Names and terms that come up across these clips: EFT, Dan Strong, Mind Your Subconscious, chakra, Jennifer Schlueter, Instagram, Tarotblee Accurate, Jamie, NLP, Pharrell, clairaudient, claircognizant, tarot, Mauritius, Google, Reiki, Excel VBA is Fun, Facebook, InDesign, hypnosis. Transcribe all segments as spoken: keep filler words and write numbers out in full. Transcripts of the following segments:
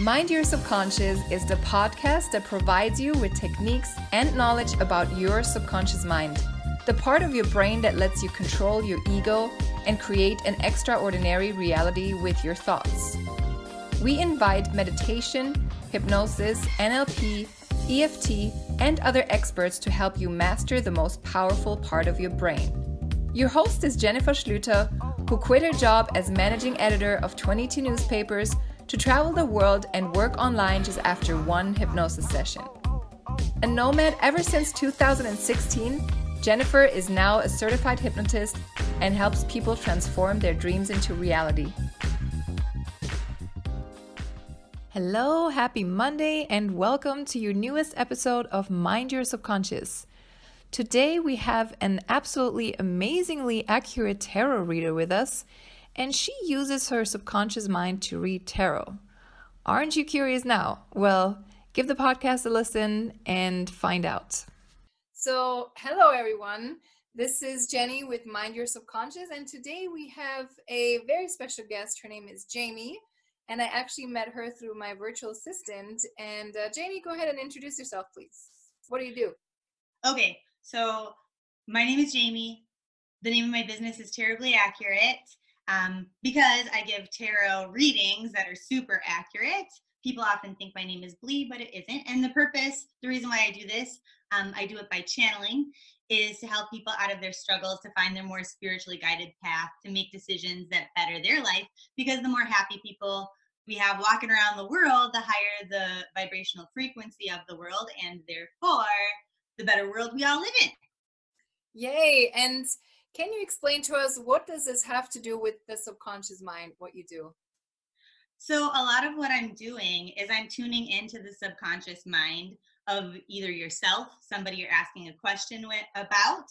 Mind Your Subconscious is the podcast that provides you with techniques and knowledge about your subconscious mind, the part of your brain that lets you control your ego and create an extraordinary reality with your thoughts. We invite meditation, hypnosis, N L P, E F T, and other experts to help you master the most powerful part of your brain. Your host is Jennifer Schlueter, who quit her job as managing editor of twenty-two newspapers to travel the world and work online just after one hypnosis session. A nomad ever since two thousand sixteen, Jennifer is now a certified hypnotist and helps people transform their dreams into reality. Hello, happy Monday, and welcome to your newest episode of Mind Your Subconscious. Today we have an absolutely amazingly accurate tarot reader with us, and she uses her subconscious mind to read tarot. Aren't you curious now? Well, give the podcast a listen and find out. So, hello everyone. This is Jenny with Mind Your Subconscious, and today we have a very special guest. Her name is Jamie. And I actually met her through my virtual assistant. And uh, Jamie, go ahead and introduce yourself, please. What do you do? Okay, so my name is Jamie. The name of my business is Tarotblee Accurate um, because I give tarot readings that are super accurate. People often think my name is Blee, but it isn't. And the purpose, the reason why I do this, um, I do it by channeling, is to help people out of their struggles to find their more spiritually guided path, to make decisions that better their life, because the more happy people we have walking around the world, the higher the vibrational frequency of the world, and therefore the better world we all live in. Yay. And can you explain to us, what does this have to do with the subconscious mind, what you do? So a lot of what I'm doing is I'm tuning into the subconscious mind of either yourself, somebody you're asking a question with, about,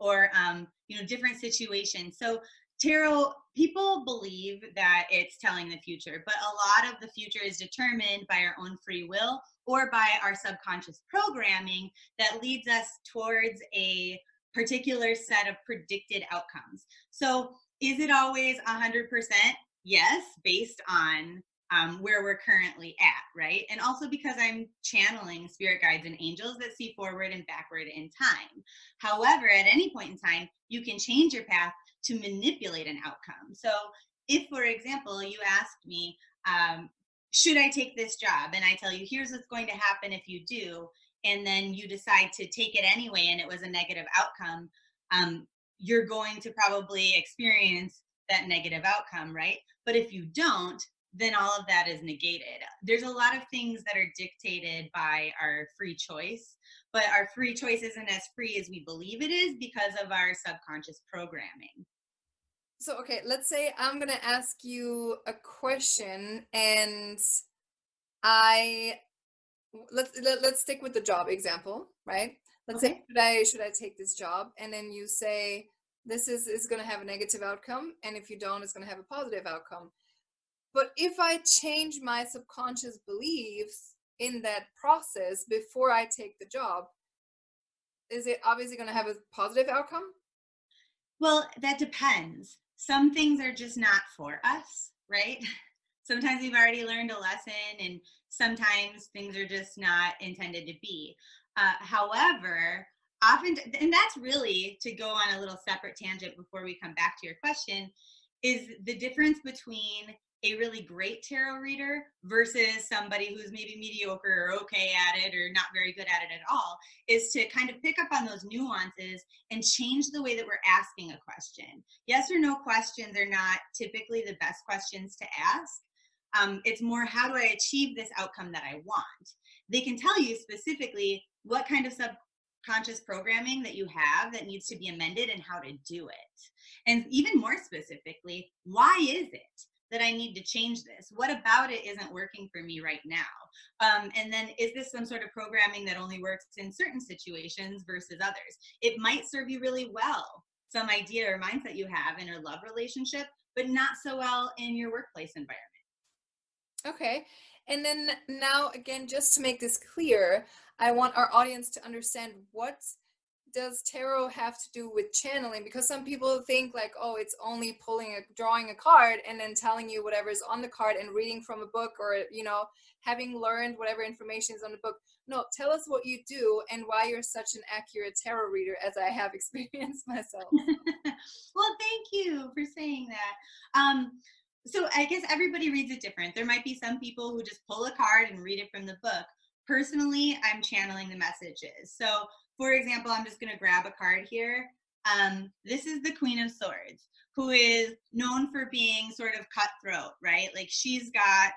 or um, you know, different situations. So tarot, people believe that it's telling the future, but a lot of the future is determined by our own free will or by our subconscious programming that leads us towards a particular set of predicted outcomes. So is it always one hundred percent? Yes, based on um, where we're currently at, right? And also because I'm channeling spirit guides and angels that see forward and backward in time. However, at any point in time, you can change your path to manipulate an outcome. So if, for example, you asked me, um, should I take this job? And I tell you, here's what's going to happen if you do, and then you decide to take it anyway, and it was a negative outcome, um, you're going to probably experience that negative outcome, right? But if you don't, then all of that is negated. There's a lot of things that are dictated by our free choice, but our free choice isn't as free as we believe it is because of our subconscious programming. So, okay, let's say I'm going to ask you a question, and I, let's, let, let's stick with the job example, right? Let's okay. say, should I, should I take this job? And then you say, this is, is going to have a negative outcome. And if you don't, it's going to have a positive outcome. But if I change my subconscious beliefs in that process before I take the job, is it obviously going to have a positive outcome? Well, that depends. Some things are just not for us, right? Sometimes we've already learned a lesson, and sometimes things are just not intended to be. Uh, however, often, and that's really, to go on a little separate tangent before we come back to your question, is the difference between a really great tarot reader versus somebody who's maybe mediocre or okay at it or not very good at it at all, is to kind of pick up on those nuances and change the way that we're asking a question. Yes or no questions are not typically the best questions to ask. Um, it's more, how do I achieve this outcome that I want? They can tell you specifically what kind of subconscious programming that you have that needs to be amended and how to do it. And even more specifically, why is it that I need to change this? What about it isn't working for me right now? Um, and then, is this some sort of programming that only works in certain situations versus others? It might serve you really well, some idea or mindset you have in a love relationship, but not so well in your workplace environment. Okay. And then now, again, just to make this clear, I want our audience to understand what does tarot have to do with channeling? Because some people think like, oh, it's only pulling a, drawing a card and then telling you whatever is on the card and reading from a book, or, you know, having learned whatever information is on the book. No, tell us what you do and why you're such an accurate tarot reader, as I have experienced myself. Well, thank you for saying that. Um, so I guess everybody reads it different. There might be some people who just pull a card and read it from the book. Personally, I'm channeling the messages. So, for example, I'm just going to grab a card here. Um, this is the Queen of Swords, who is known for being sort of cutthroat, right? Like, she's got,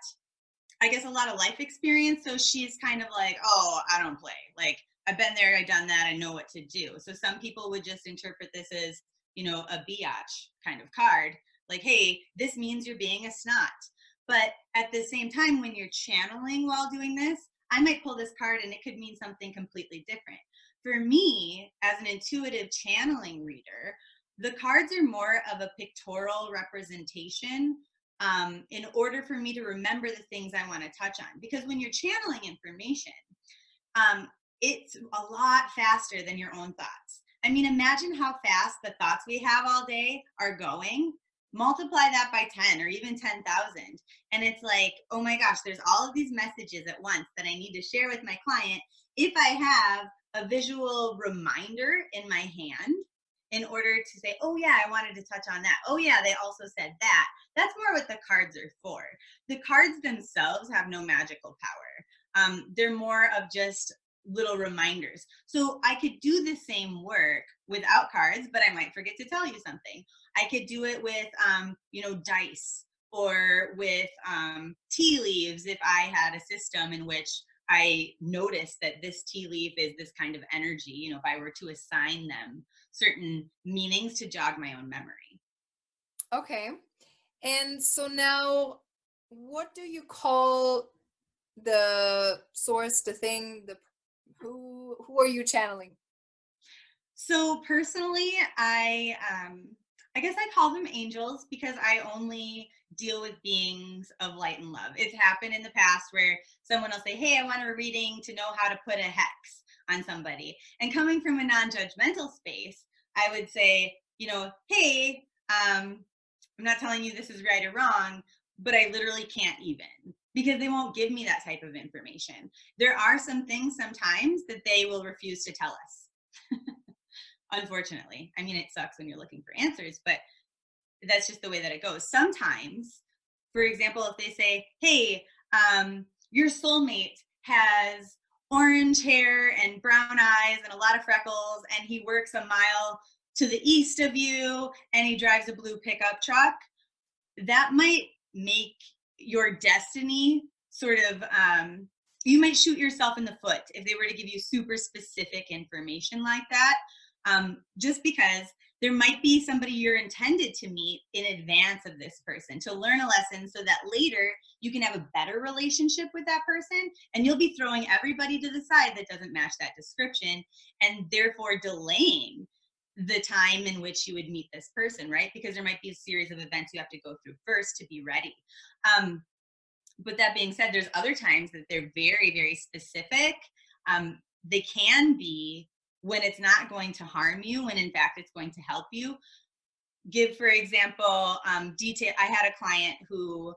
I guess, a lot of life experience. So she's kind of like, oh, I don't play. Like, I've been there, I've done that, I know what to do. So some people would just interpret this as, you know, a biatch kind of card. Like, hey, this means you're being a snot. But at the same time, when you're channeling while doing this, I might pull this card and it could mean something completely different. For me, as an intuitive channeling reader, the cards are more of a pictorial representation um, in order for me to remember the things I want to touch on. Because when you're channeling information, um, it's a lot faster than your own thoughts. I mean, imagine how fast the thoughts we have all day are going. Multiply that by ten or even ten thousand. And it's like, oh my gosh, there's all of these messages at once that I need to share with my client. If I have a visual reminder in my hand in order to say, oh yeah, I wanted to touch on that. Oh yeah, they also said that. That's more what the cards are for. The cards themselves have no magical power. Um, they're more of just little reminders. So I could do the same work without cards, but I might forget to tell you something. I could do it with, um, you know, dice, or with um, tea leaves if I had a system in which I noticed that this tea leaf is this kind of energy, you know, if I were to assign them certain meanings to jog my own memory. Okay. And so now, what do you call the source, the thing, the who, who are you channeling? So personally, I, um, I guess I call them angels because I only deal with beings of light and love. It's happened in the past where someone will say, hey, I want a reading to know how to put a hex on somebody. And coming from a non-judgmental space, I would say, you know, hey, um, I'm not telling you this is right or wrong, but I literally can't even, because they won't give me that type of information. There are some things sometimes that they will refuse to tell us. Unfortunately. I mean, it sucks when you're looking for answers, but that's just the way that it goes. Sometimes, for example, if they say, hey, um, your soulmate has orange hair and brown eyes and a lot of freckles, and he works a mile to the east of you, and he drives a blue pickup truck, that might make your destiny sort of, um, you might shoot yourself in the foot if they were to give you super specific information like that. Um, just because there might be somebody you're intended to meet in advance of this person, to learn a lesson so that later you can have a better relationship with that person, and you'll be throwing everybody to the side that doesn't match that description, and therefore delaying the time in which you would meet this person, right? Because there might be a series of events you have to go through first to be ready. Um, but that being said, there's other times that they're very, very specific. Um, they can be when it's not going to harm you, when in fact it's going to help you. Give, for example, um, detail. I had a client who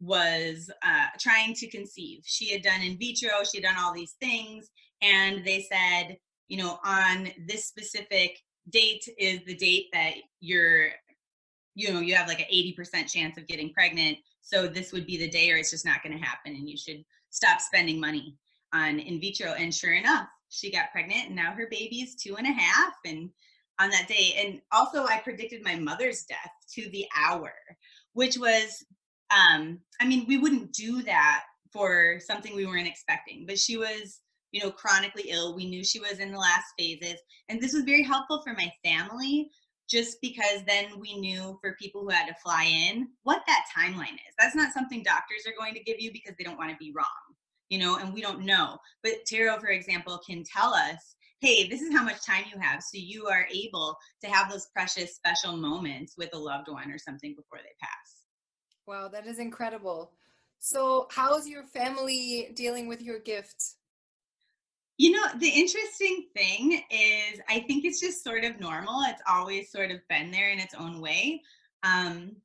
was uh, trying to conceive. She had done in vitro, she had done all these things, and they said, you know, on this specific date is the date that you're, you know, you have like an eighty percent chance of getting pregnant. So this would be the day, or it's just not going to happen, and you should stop spending money on in vitro. And sure enough, she got pregnant, and now her baby's two and a half and on that day. And also I predicted my mother's death to the hour, which was, um, I mean, we wouldn't do that for something we weren't expecting, but she was, you know, chronically ill. We knew she was in the last phases. And this was very helpful for my family, just because then we knew for people who had to fly in what that timeline is. That's not something doctors are going to give you because they don't want to be wrong. You know, and we don't know. But tarot, for example, can tell us, hey, this is how much time you have. So you are able to have those precious, special moments with a loved one or something before they pass. Wow, that is incredible. So how's your family dealing with your gift? You know, the interesting thing is I think it's just sort of normal. It's always sort of been there in its own way. Um,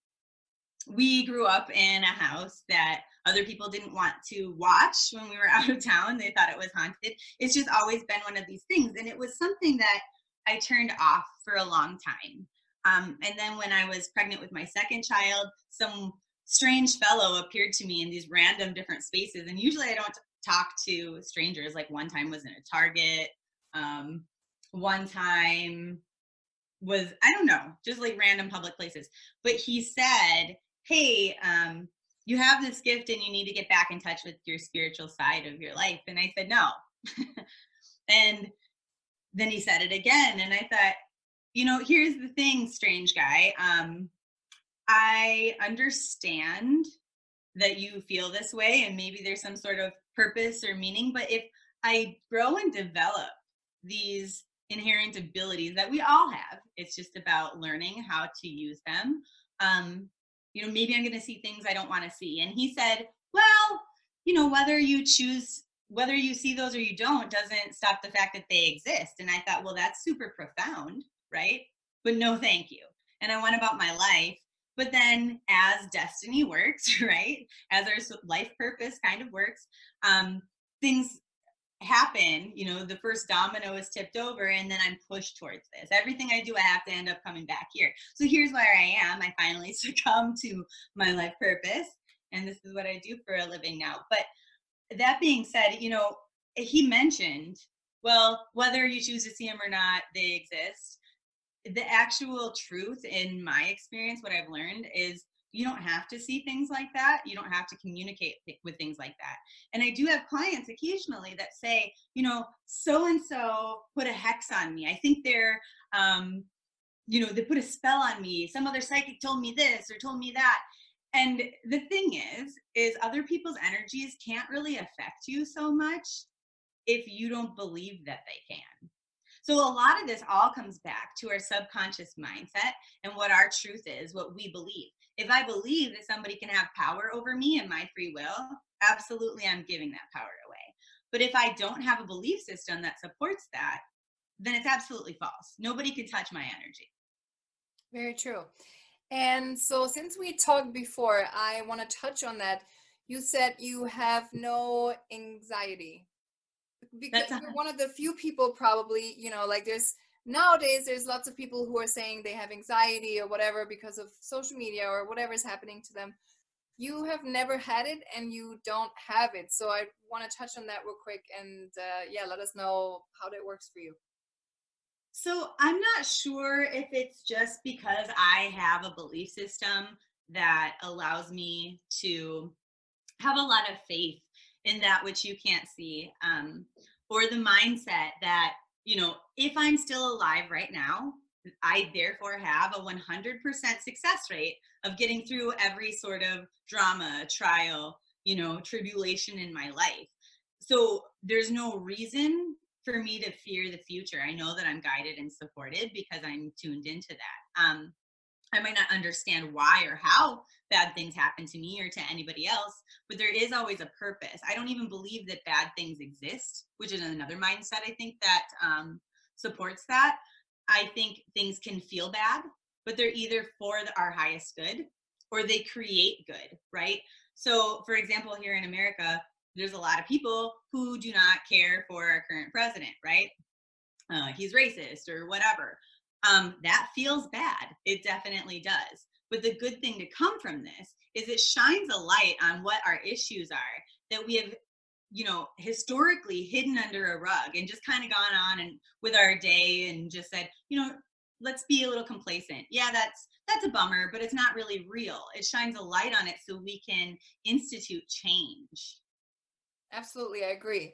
we grew up in a house that other people didn't want to watch when we were out of town. They thought it was haunted. It's just always been one of these things. And it was something that I turned off for a long time. Um, and then when I was pregnant with my second child, some strange fellow appeared to me in these random different spaces. And usually I don't talk to strangers. Like one time was in a Target. Um, one time was, I don't know, just like random public places. But he said, hey, um, you have this gift and you need to get back in touch with your spiritual side of your life. And I said, no. And then he said it again. And I thought, you know, here's the thing, strange guy. Um, I understand that you feel this way and maybe there's some sort of purpose or meaning, but if I grow and develop these inherent abilities that we all have, it's just about learning how to use them. Um, you know, maybe I'm going to see things I don't want to see. And he said, well, you know, whether you choose, whether you see those or you don't doesn't stop the fact that they exist. And I thought, well, that's super profound, right? But no, thank you. And I went about my life. But then as destiny works, right, as our life purpose kind of works, um, things happen, you know, the first domino is tipped over and then I'm pushed towards this. Everything I do, I have to end up coming back here. So here's where I am. I finally succumbed to my life purpose and this is what I do for a living now. But that being said, you know, he mentioned, well, whether you choose to see them or not, they exist. The actual truth in my experience, what I've learned is you don't have to see things like that. You don't have to communicate th- with things like that. And I do have clients occasionally that say, you know, so-and-so put a hex on me. I think they're, um, you know, they put a spell on me. Some other psychic told me this or told me that. And the thing is, is other people's energies can't really affect you so much if you don't believe that they can. So a lot of this all comes back to our subconscious mindset and what our truth is, what we believe. If I believe that somebody can have power over me and my free will, absolutely I'm giving that power away. But if I don't have a belief system that supports that, then it's absolutely false. Nobody can touch my energy. Very true. And so since we talked before, I want to touch on that. You said you have no anxiety. Because That's you're one of the few people probably, you know, like there's nowadays, there's lots of people who are saying they have anxiety or whatever because of social media or whatever is happening to them. You have never had it and you don't have it. So I want to touch on that real quick and uh, yeah, let us know how that works for you. So I'm not sure if it's just because I have a belief system that allows me to have a lot of faith in that which you can't see, um, or the mindset that, you know, if I'm still alive right now, I therefore have a one hundred percent success rate of getting through every sort of drama, trial, you know, tribulation in my life. So there's no reason for me to fear the future. I know that I'm guided and supported because I'm tuned into that. Um, I might not understand why or how bad things happen to me or to anybody else, but there is always a purpose. I don't even believe that bad things exist, which is another mindset I think that um, supports that. I think things can feel bad, but they're either for the, our highest good or they create good, right? So for example, here in America, there's a lot of people who do not care for our current president, right? Uh, he's racist or whatever. Um, that feels bad. It definitely does. But the good thing to come from this is it shines a light on what our issues are that we have, you know, historically hidden under a rug and just kind of gone on and with our day and just said, you know, let's be a little complacent. Yeah, that's, that's a bummer, but it's not really real. It shines a light on it so we can institute change. Absolutely. I agree.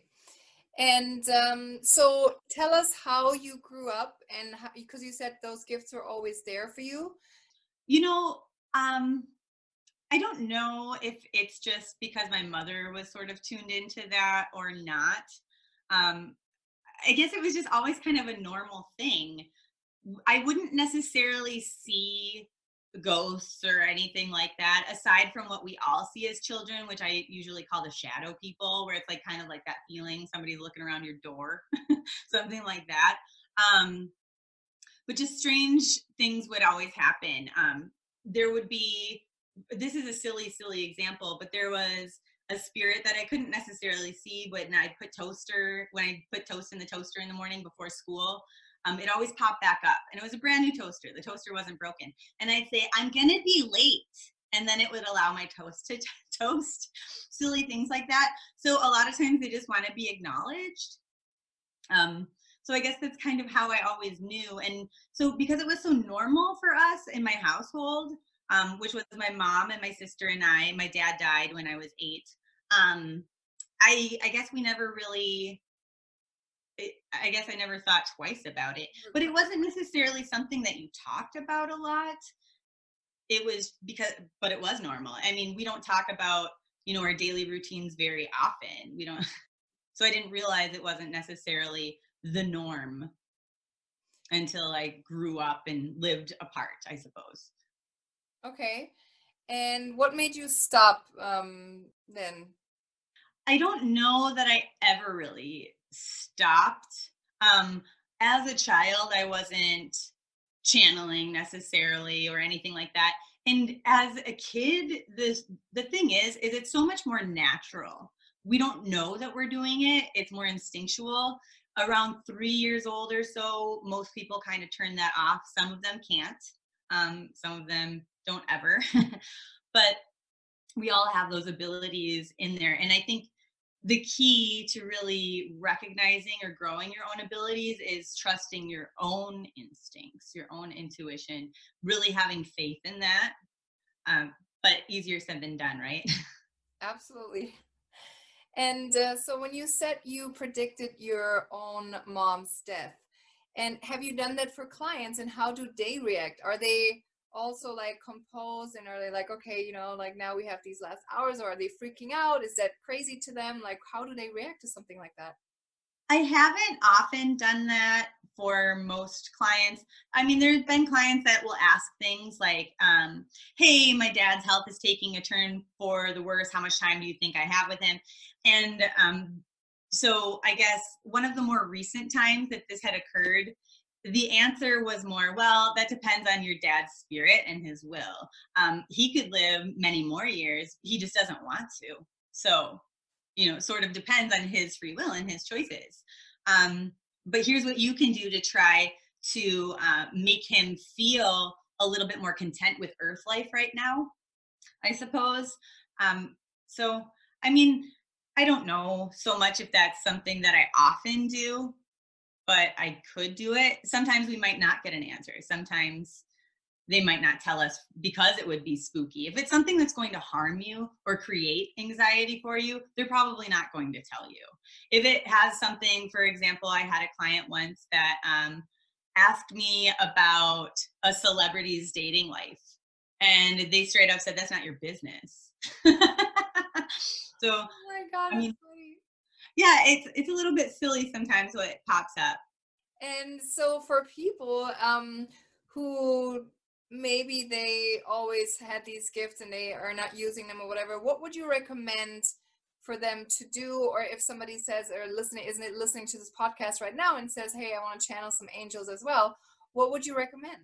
And um, so tell us how you grew up and how, because you said those gifts were always there for you. You know, um, I don't know if it's just because my mother was sort of tuned into that or not. Um, I guess it was just always kind of a normal thing. I wouldn't necessarily see ghosts or anything like that, aside from what we all see as children, which I usually call the shadow people, where it's like kind of like that feeling somebody's looking around your door, something like that. Um, but just strange things would always happen. Um, there would be, this is a silly, silly example, but there was a spirit that I couldn't necessarily see, but when I put toaster, when I put toast in the toaster in the morning before school, Um, it always popped back up, and it was a brand new toaster. The toaster wasn't broken. And I'd say, I'm going to be late. And then it would allow my toast to toast, silly things like that. So a lot of times they just want to be acknowledged. Um, so I guess that's kind of how I always knew. And so because it was so normal for us in my household, um, which was my mom and my sister and I, my dad died when I was eight. Um, I, I guess we never really, It, I guess I never thought twice about it, but it wasn't necessarily something that you talked about a lot. It was because, but it was normal. I mean, we don't talk about, you know, our daily routines very often. We don't, so I didn't realize it wasn't necessarily the norm until I grew up and lived apart, I suppose. Okay. And what made you stop um, then? I don't know that I ever really stopped. Um, as a child, I wasn't channeling necessarily or anything like that. And as a kid, this, the thing is, is it's so much more natural. We don't know that we're doing it. It's more instinctual. Around three years old or so, most people kind of turn that off. Some of them can't. Um, some of them don't ever. But we all have those abilities in there. And I think the key to really recognizing or growing your own abilities is trusting your own instincts, your own intuition, really having faith in that. Um, but easier said than done, right? Absolutely. And uh, so when you said you predicted your own mom's death, and have you done that for clients, and how do they react? Are they also like composed, and are they like, okay, you know, like now we have these last hours, or are they freaking out? Is that crazy to them? Like, how do they react to something like that? I haven't often done that for most clients. I mean, there's been clients that will ask things like, um, hey, my dad's health is taking a turn for the worse. How much time do you think I have with him? And um, so I guess one of the more recent times that this had occurred, the answer was more, well, that depends on your dad's spirit and his will. Um, he could live many more years. He just doesn't want to. So, you know, sort of depends on his free will and his choices. Um, but here's what you can do to try to uh, make him feel a little bit more content with earth life right now, I suppose. Um, so, I mean, I don't know so much if that's something that I often do, but I could do it. Sometimes we might not get an answer. Sometimes they might not tell us because it would be spooky. If it's something that's going to harm you or create anxiety for you, they're probably not going to tell you. If it has something, for example, I had a client once that um, asked me about a celebrity's dating life, and they straight up said, that's not your business. So, oh my God, I mean, yeah, it's it's a little bit silly sometimes what pops up. And so for people um, who maybe they always had these gifts and they are not using them or whatever, what would you recommend for them to do? Or if somebody says, or listening, isn't it listening to this podcast right now and says, hey, I want to channel some angels as well, what would you recommend?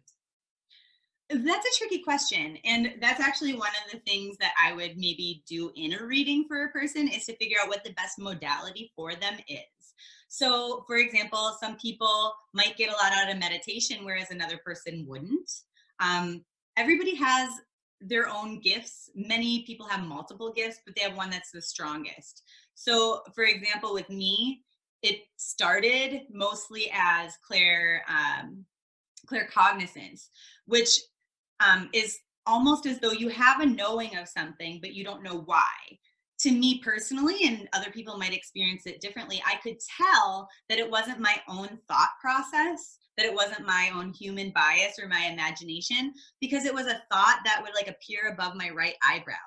That's a tricky question. And that's actually one of the things that I would maybe do in a reading for a person is to figure out what the best modality for them is. So for example, some people might get a lot out of meditation, whereas another person wouldn't. Um, everybody has their own gifts. Many people have multiple gifts, but they have one that's the strongest. So for example, with me, it started mostly as clair, um, claircognizance, which Um, is almost as though you have a knowing of something, but you don't know why. To me personally, and other people might experience it differently, I could tell that it wasn't my own thought process, that it wasn't my own human bias or my imagination, because it was a thought that would like appear above my right eyebrow.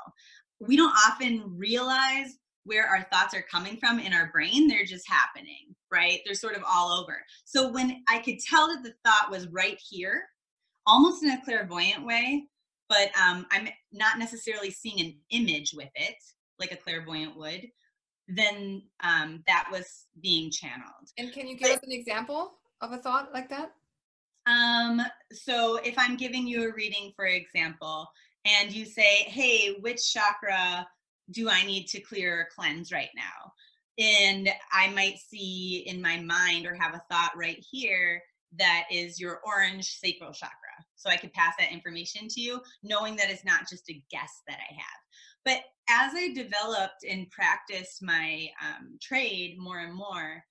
We don't often realize where our thoughts are coming from in our brain. They're just happening, right? They're sort of all over. So when I could tell that the thought was right here, almost in a clairvoyant way, but um, I'm not necessarily seeing an image with it, like a clairvoyant would, then um, that was being channeled. And can you give but, us an example of a thought like that? Um, so if I'm giving you a reading, for example, and you say, hey, which chakra do I need to clear or cleanse right now? And I might see in my mind or have a thought right here that is your orange sacral chakra. So I could pass that information to you, knowing that it's not just a guess that I have. But as I developed and practiced my um, trade more and more,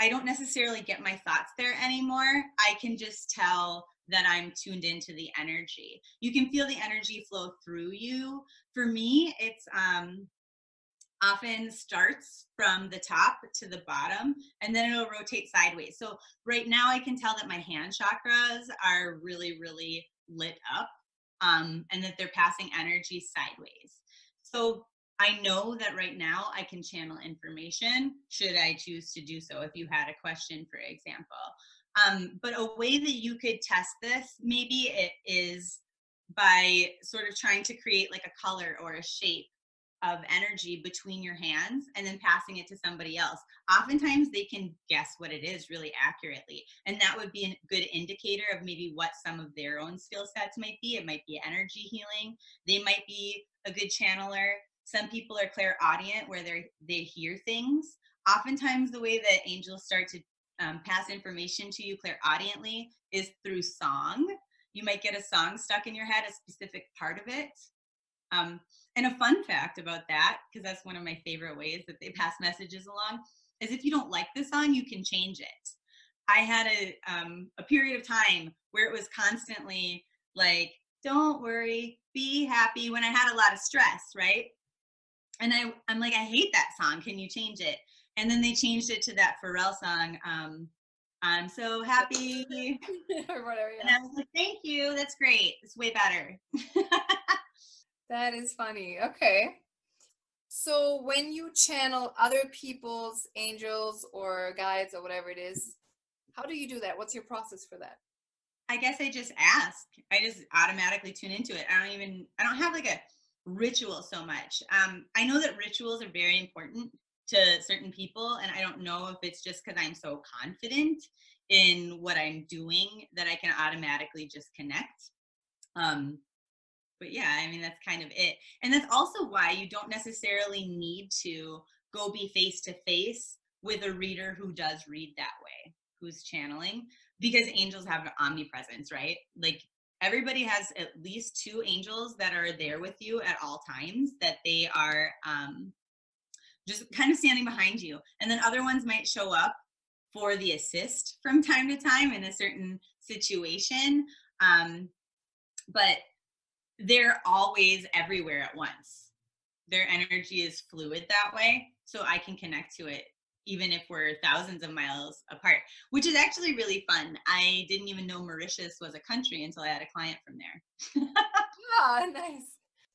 I don't necessarily get my thoughts there anymore. I can just tell that I'm tuned into the energy. You can feel the energy flow through you. For me, it's um, often starts from the top to the bottom, and then it'll rotate sideways. So right now I can tell that my hand chakras are really, really lit up, um, and that they're passing energy sideways. So I know that right now I can channel information, should I choose to do so, if you had a question, for example. Um, but a way that you could test this, maybe it is by sort of trying to create like a color or a shape of energy between your hands and then passing it to somebody else. Oftentimes they can guess what it is really accurately. And that would be a good indicator of maybe what some of their own skill sets might be. It might be energy healing. They might be a good channeler. Some people are clairaudient, where they they hear things. Oftentimes the way that angels start to um, pass information to you clairaudiently is through song. You might get a song stuck in your head, a specific part of it. Um, and a fun fact about that, because that's one of my favorite ways that they pass messages along, is if you don't like the song, you can change it. I had a, um, a period of time where it was constantly like, don't worry, be happy, when I had a lot of stress, right? And I, I'm like, I hate that song, can you change it? And then they changed it to that Pharrell song, um, I'm so happy. Or whatever, yeah. And I was like, thank you, that's great, it's way better. That is funny. Okay. So when you channel other people's angels or guides or whatever it is, how do you do that? What's your process for that? I guess I just ask. I just automatically tune into it. I don't even, I don't have like a ritual so much. Um, I know that rituals are very important to certain people, and I don't know if it's just because I'm so confident in what I'm doing that I can automatically just connect. Um, But yeah, I mean, that's kind of it. And that's also why you don't necessarily need to go be face to face with a reader who does read that way, who's channeling, because angels have an omnipresence, right? Like everybody has at least two angels that are there with you at all times, that they are um, just kind of standing behind you. And then other ones might show up for the assist from time to time in a certain situation. Um, but they're always everywhere at once. Their energy is fluid that way, so I can connect to it even if we're thousands of miles apart, which is actually really fun. I didn't even know Mauritius was a country until I had a client from there. Ah, nice.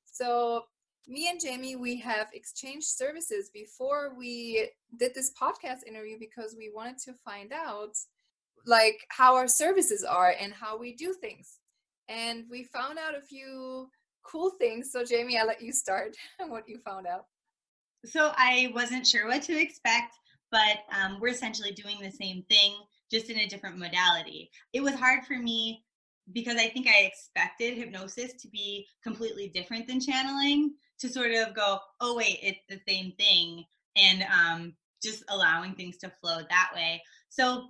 So me and Jamie, we have exchanged services before we did this podcast interview, because we wanted to find out like how our services are and how we do things. And we found out a few cool things. So Jamie, I'll let you start on what you found out. So I wasn't sure what to expect, but um, we're essentially doing the same thing, just in a different modality. It was hard for me because I think I expected hypnosis to be completely different than channeling, to sort of go, oh wait, it's the same thing, and um, just allowing things to flow that way. So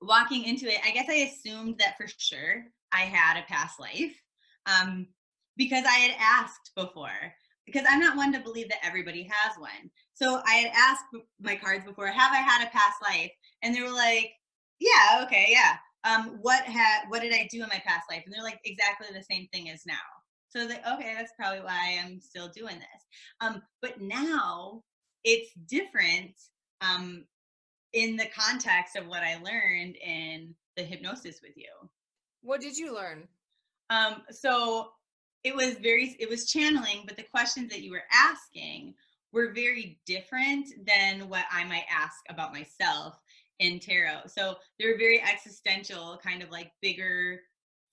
walking into it, I guess I assumed that for sure I had a past life, um, because I had asked before, because I'm not one to believe that everybody has one. So I had asked my cards before, have I had a past life? And they were like, yeah, okay, yeah. Um, what ha- what did I do in my past life? And they're like, exactly the same thing as now. So I was like, okay, that's probably why I'm still doing this. Um, but now it's different um, in the context of what I learned in the hypnosis with you. What did you learn? Um, so it was very, it was channeling, but the questions that you were asking were very different than what I might ask about myself in tarot. So they were very existential, kind of like bigger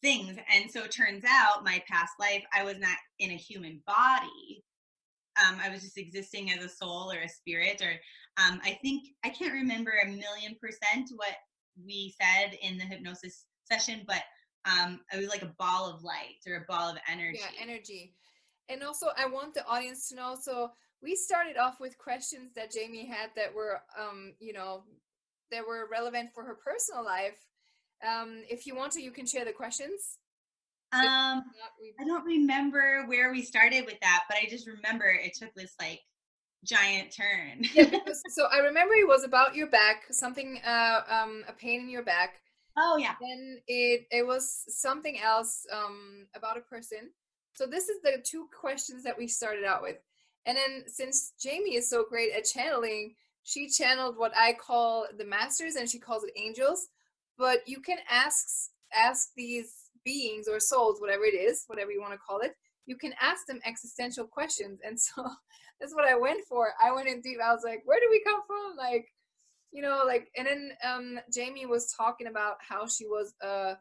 things. And so it turns out my past life, I was not in a human body. Um, I was just existing as a soul or a spirit, or um, I think, I can't remember a million percent what we said in the hypnosis session, but um, it was like a ball of light or a ball of energy. Yeah, energy. And also I want the audience to know, so we started off with questions that Jamie had that were, um, you know, that were relevant for her personal life. Um, if you want to, you can share the questions. Um, I don't remember where we started with that, but I just remember it took this like giant turn. Yeah, because, so I remember it was about your back, something, uh, um, a pain in your back. Oh yeah. Then it, it was something else, um, about a person. So this is the two questions that we started out with. And then since Jamie is so great at channeling, she channeled what I call the masters and she calls it angels, but you can ask, ask these beings or souls, whatever it is, whatever you want to call it, you can ask them existential questions. And so that's what I went for. I went in deep. I was like, where do we come from? Like, you know, like, and then um, Jamie was talking about how she was a,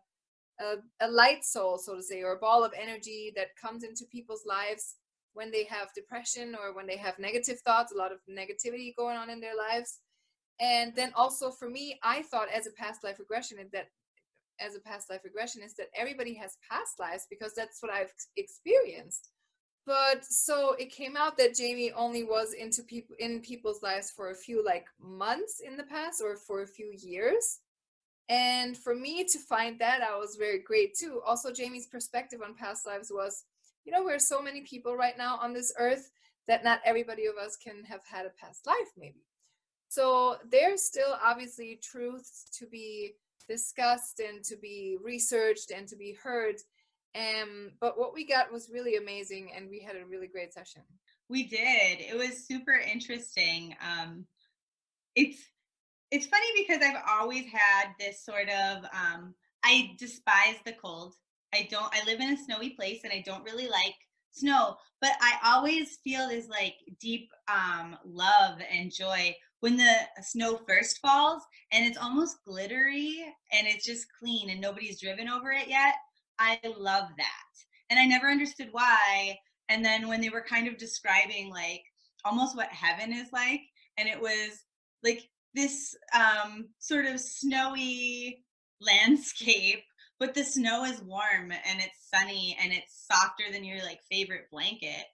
a, a light soul, so to say, or a ball of energy that comes into people's lives when they have depression or when they have negative thoughts, a lot of negativity going on in their lives. And then also for me, I thought as a past life regression that as a past life regression is that everybody has past lives because that's what I've experienced. But so it came out that Jamie only was into people in people's lives for a few like months in the past or for a few years. And for me to find that out was very great too. Also Jamie's perspective on past lives was, you know, we're so many people right now on this earth that not everybody of us can have had a past life maybe. So there's still obviously truths to be discussed and to be researched and to be heard, um but what we got was really amazing and we had a really great session. We did. It was super interesting. um it's it's funny because I've always had this sort of um I despise the cold. I don't I live in a snowy place and I don't really like snow, but I always feel this like deep um love and joy when the snow first falls and it's almost glittery and it's just clean and nobody's driven over it yet. I love that. And I never understood why. And then when they were kind of describing like almost what heaven is like, and it was like this um, sort of snowy landscape, but the snow is warm and it's sunny and it's softer than your like favorite blanket.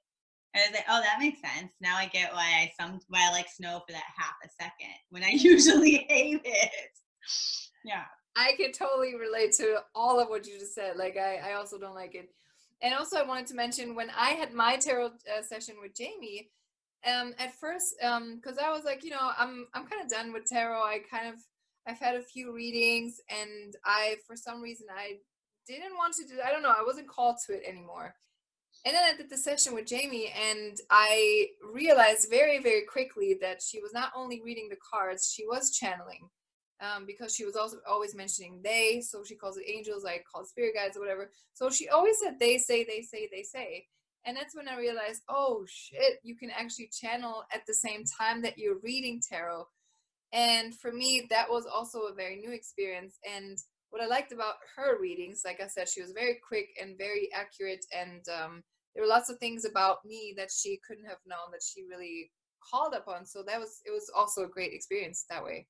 I was like, oh, that makes sense. Now I get why I some why I like snow for that half a second when I usually hate it. Yeah. I can totally relate to all of what you just said. Like, I, I also don't like it. And also I wanted to mention when I had my tarot uh, session with Jamie, um, at first, um, because I was like, you know, I'm, I'm kind of done with tarot. I kind of, I've had a few readings and I, for some reason, I didn't want to do, I don't know, I wasn't called to it anymore. And then I did the session with Jamie and I realized very, very quickly that she was not only reading the cards, she was channeling, um, because she was also always mentioning they, so she calls it angels, I call it spirit guides or whatever. So she always said, they say, they say, they say. And that's when I realized, oh shit, you can actually channel at the same time that you're reading tarot. And for me, that was also a very new experience. And what I liked about her readings, like I said, she was very quick and very accurate. And, um, there were lots of things about me that she couldn't have known that she really called upon. So that was, it was also a great experience that way.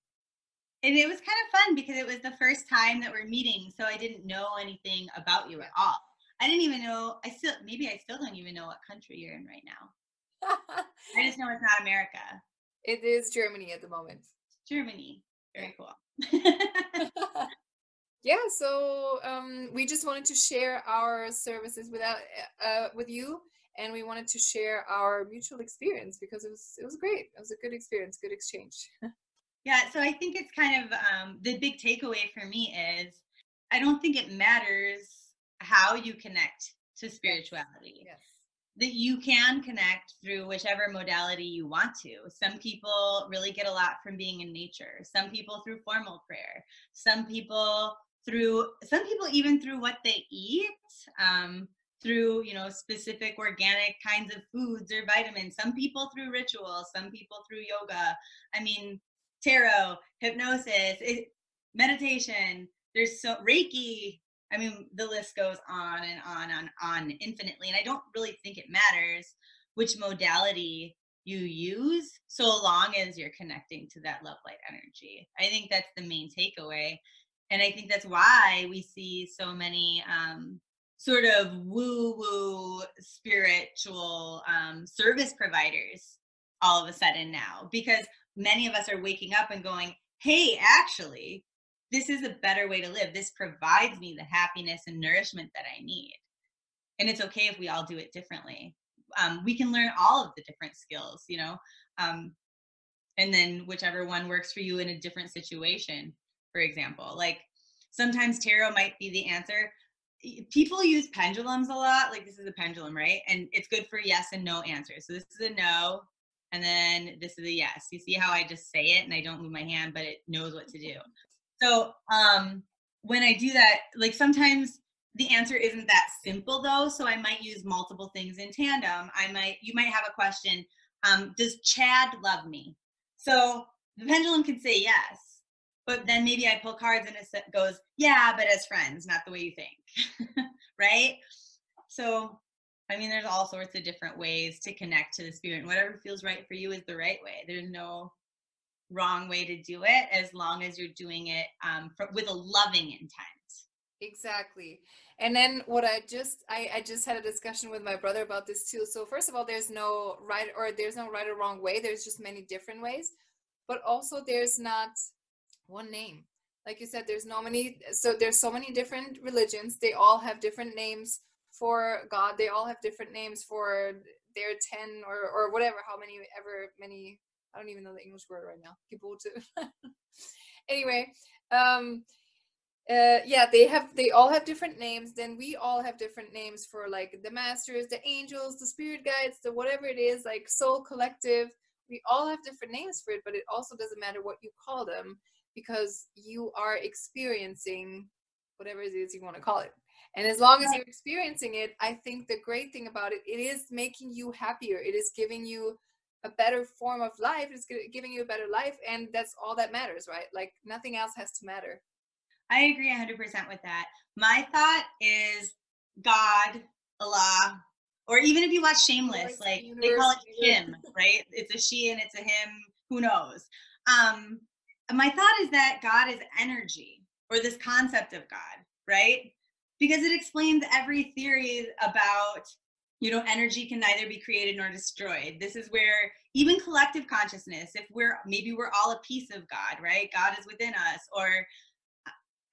And it was kind of fun because it was the first time that we're meeting. So I didn't know anything about you at all. I didn't even know, I still, maybe I still don't even know what country you're in right now. I just know it's not America. It is Germany at the moment. Germany. Very cool. Yeah, so um, we just wanted to share our services without, uh, with you, and we wanted to share our mutual experience because it was it was great. It was a good experience, good exchange. Yeah, so I think it's kind of um, the big takeaway for me is I don't think it matters how you connect to spirituality. Yes. That you can connect through whichever modality you want to. Some people really get a lot from being in nature. Some people through formal prayer. Some people through some people even through what they eat, um, through, you know, specific organic kinds of foods or vitamins, some people through rituals, some people through yoga. I mean, tarot, hypnosis, it, meditation, there's so Reiki, I mean, the list goes on and on and on infinitely. And I don't really think it matters which modality you use, so long as you're connecting to that love light energy. I think that's the main takeaway. And I think that's why we see so many um, sort of woo-woo spiritual um, service providers all of a sudden now, because many of us are waking up and going, hey, actually, this is a better way to live. This provides me the happiness and nourishment that I need. And it's okay if we all do it differently. Um, we can learn all of the different skills, you know, um, and then whichever one works for you in a different situation. For example, like sometimes tarot might be the answer. People use pendulums a lot. Like, this is a pendulum, right? And it's good for yes and no answers. So this is a no, and then this is a yes. You see how I just say it and I don't move my hand, but it knows what to do. So um, when I do that, like sometimes the answer isn't that simple though. So I might use multiple things in tandem. I might, you might have a question. Um, does Chad love me? So the pendulum could say yes, but then maybe I pull cards and it goes, yeah, but as friends, not the way you think, right? So, I mean, there's all sorts of different ways to connect to the spirit, and whatever feels right for you is the right way. There's no wrong way to do it, as long as you're doing it um, for, with a loving intent. Exactly. And then what I just, I, I just had a discussion with my brother about this too. So first of all, there's no right or there's no right or wrong way. There's just many different ways, but also there's not one name. Like you said, there's no many, so there's so many different religions. They all have different names for God. They all have different names for their ten or, or whatever, how many, ever many, I don't even know the English word right now. People too. Anyway. Um, Uh, yeah, they have, they all have different names. Then we all have different names for like the masters, the angels, the spirit guides, the whatever it is, like soul collective. We all have different names for it, but it also doesn't matter what you call them, because you are experiencing whatever it is you want to call it. And as long as you're experiencing it, I think the great thing about it, it is making you happier. It is giving you a better form of life. It's giving you a better life. And that's all that matters, right? Like nothing else has to matter. I agree one hundred percent with that. My thought is God, Allah, or even if you watch Shameless, like they call it him, right? It's a she and it's a him, who knows? Um, my thought is that God is energy, or this concept of God, right? Because it explains every theory about, you know, energy can neither be created nor destroyed. This is where even collective consciousness, if we're, maybe we're all a piece of God, right? God is within us, or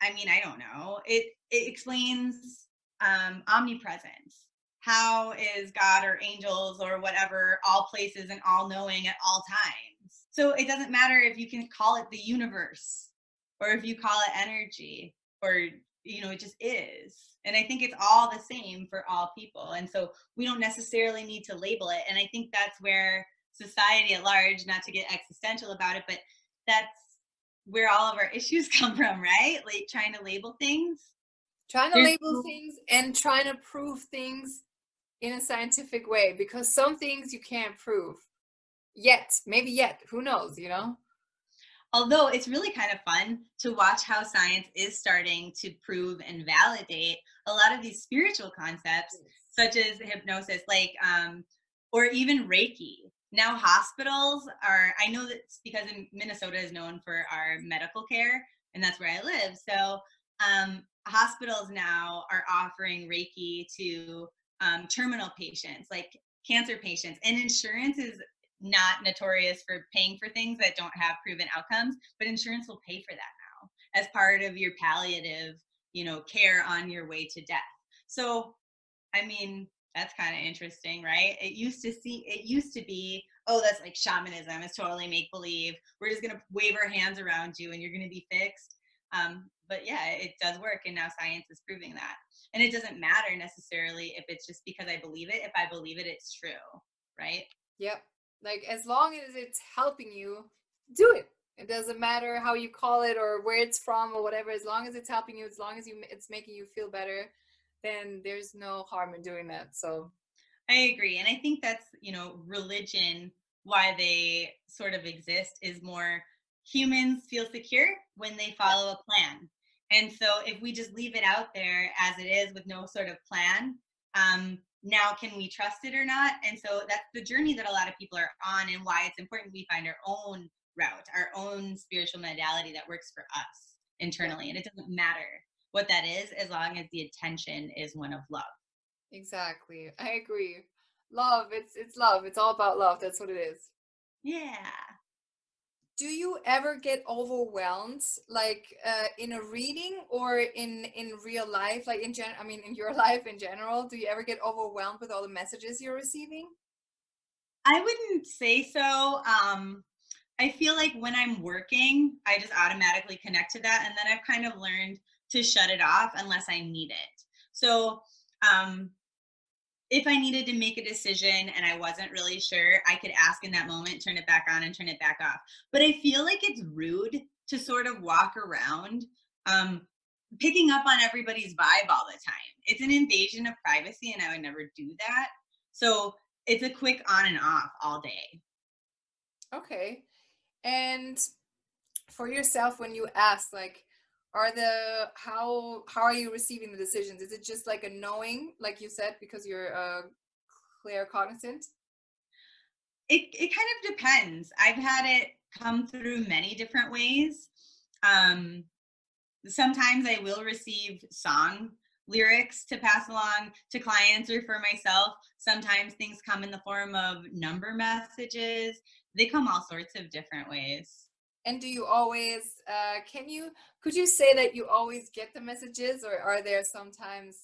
I mean, I don't know. It it explains um, omnipresence. How is God or angels or whatever all places and all knowing at all times? So it doesn't matter if you can call it the universe or if you call it energy, or, you know, it just is. And I think it's all the same for all people. And so we don't necessarily need to label it. And I think that's where society at large, not to get existential about it, but that's where all of our issues come from, right? Like trying to label things. Trying to There's label no- things and trying to prove things in a scientific way, because some things you can't prove yet, maybe yet, who knows, you know? Although it's really kind of fun to watch how science is starting to prove and validate a lot of these spiritual concepts, such as hypnosis, like, um, or even Reiki. Now hospitals are, I know that's because Minnesota is known for our medical care, and that's where I live. So um, hospitals now are offering Reiki to um, terminal patients, like cancer patients. And insurance is not notorious for paying for things that don't have proven outcomes, but insurance will pay for that now as part of your palliative, you know, care on your way to death. So, I mean, that's kind of interesting, right? It used to see, it used to be, oh, that's like shamanism. It's totally make-believe. We're just going to wave our hands around you and you're going to be fixed. Um, but yeah, it does work. And now science is proving that. And it doesn't matter necessarily if it's just because I believe it. If I believe it, it's true, right? Yep. Like as long as it's helping you, do it. It doesn't matter how you call it or where it's from or whatever. As long as it's helping you, as long as you, it's making you feel better, then there's no harm in doing that. So I agree. And I think that's, you know, religion, why they sort of exist, is more humans feel secure when they follow a plan. And so if we just leave it out there as it is with no sort of plan, um, now can we trust it or not? And so that's the journey that a lot of people are on, and why it's important we find our own route, our own spiritual modality that works for us internally. And it doesn't matter what that is, as long as the intention is one of love. Exactly. I agree. Love. It's, it's love. It's all about love. That's what it is. Yeah. Do you ever get overwhelmed, like uh, in a reading or in, in real life, like in gen, I mean, in your life in general, do you ever get overwhelmed with all the messages you're receiving? I wouldn't say so. Um, I feel like when I'm working, I just automatically connect to that. And then I've kind of learned to shut it off unless I need it. So um, if I needed to make a decision and I wasn't really sure, I could ask in that moment, turn it back on and turn it back off. But I feel like it's rude to sort of walk around um, picking up on everybody's vibe all the time. It's an invasion of privacy, and I would never do that. So it's a quick on and off all day. Okay. And for yourself, when you ask, like, Are the, how, how are you receiving the decisions? Is it just like a knowing, like you said, because you're uh, claircognizant? It, it kind of depends. I've had it come through many different ways. Um, sometimes I will receive song lyrics to pass along to clients or for myself. Sometimes things come in the form of number messages. They come all sorts of different ways. And do you always, uh, can you, could you say that you always get the messages, or are there sometimes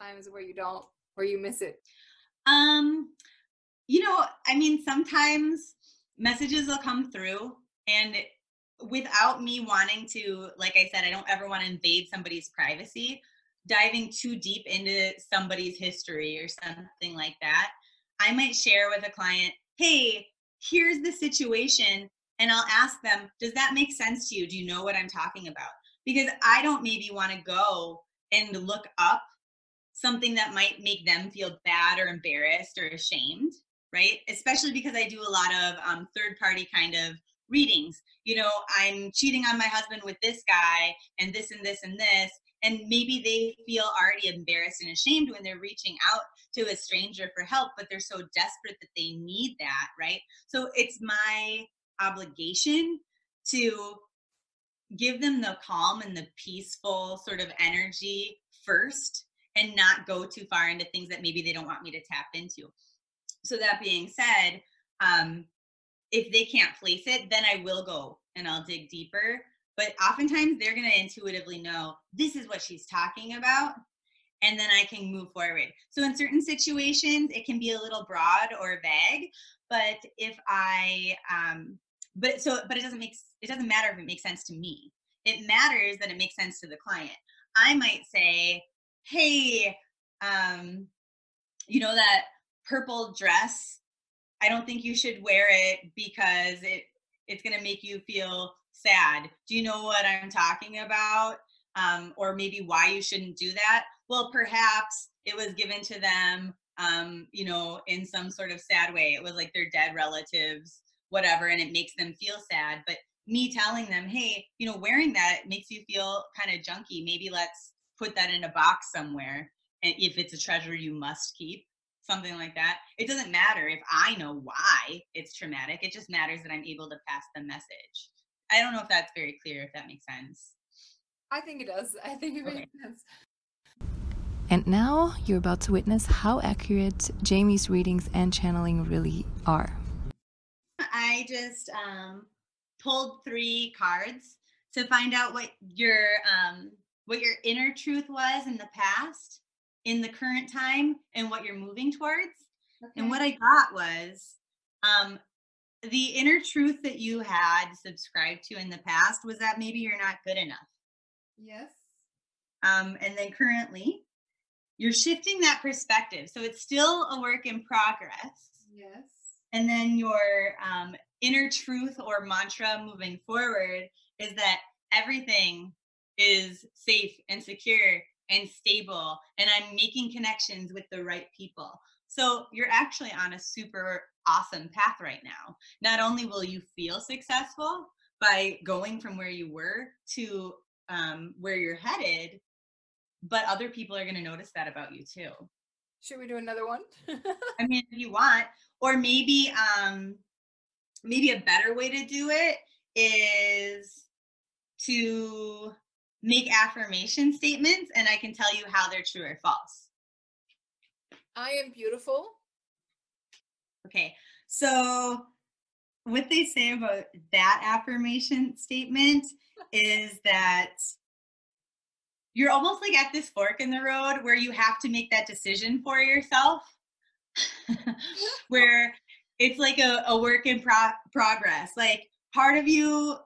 times where you don't, where you miss it? Um, you know, I mean, sometimes messages will come through, and without me wanting to, like I said, I don't ever want to invade somebody's privacy, diving too deep into somebody's history or something like that. I might share with a client, hey, here's the situation. And I'll ask them, does that make sense to you? Do you know what I'm talking about? Because I don't maybe want to go and look up something that might make them feel bad or embarrassed or ashamed, right? Especially because I do a lot of um, third-party kind of readings. You know, I'm cheating on my husband with this guy and this and this and this. And maybe they feel already embarrassed and ashamed when they're reaching out to a stranger for help, but they're so desperate that they need that, right? So it's my obligation to give them the calm and the peaceful sort of energy first, and not go too far into things that maybe they don't want me to tap into. So that being said, um, if they can't place it, then I will go and I'll dig deeper. But oftentimes they're going to intuitively know this is what she's talking about, and then I can move forward. So in certain situations, it can be a little broad or vague, but if I, um, but so, but it doesn't make, it doesn't matter if it makes sense to me. It matters that it makes sense to the client. I might say, hey, um, you know, that purple dress, I don't think you should wear it because it, it's going to make you feel sad. Do you know what I'm talking about? Um, or maybe why you shouldn't do that. Well, perhaps it was given to them, um, you know, in some sort of sad way. It was like their dead relatives, whatever, and it makes them feel sad. But me telling them, hey, you know, wearing that makes you feel kind of junky. Maybe let's put that in a box somewhere. And if it's a treasure you must keep, something like that. It doesn't matter if I know why it's traumatic. It just matters that I'm able to pass the message. I don't know if that's very clear, if that makes sense. I think it does. I think it makes sense. And now you're about to witness how accurate Jamie's readings and channeling really are. I just um, pulled three cards to find out what your um, what your inner truth was in the past, in the current time, and what you're moving towards. Okay. And what I got was um, the inner truth that you had subscribed to in the past was that maybe you're not good enough. Yes. Um, and then currently, you're shifting that perspective. So it's still a work in progress. Yes. And then your um, inner truth or mantra moving forward is that everything is safe and secure and stable, and I'm making connections with the right people. So you're actually on a super awesome path right now. Not only will you feel successful by going from where you were to um, where you're headed, but other people are going to notice that about you too. Should we do another one? I mean, if you want, or maybe, um, maybe a better way to do it is to make affirmation statements, and I can tell you how they're true or false. I am beautiful. Okay. So what they say about that affirmation statement is that you're almost like at this fork in the road where you have to make that decision for yourself, where it's like a, a work in pro progress. Like part of you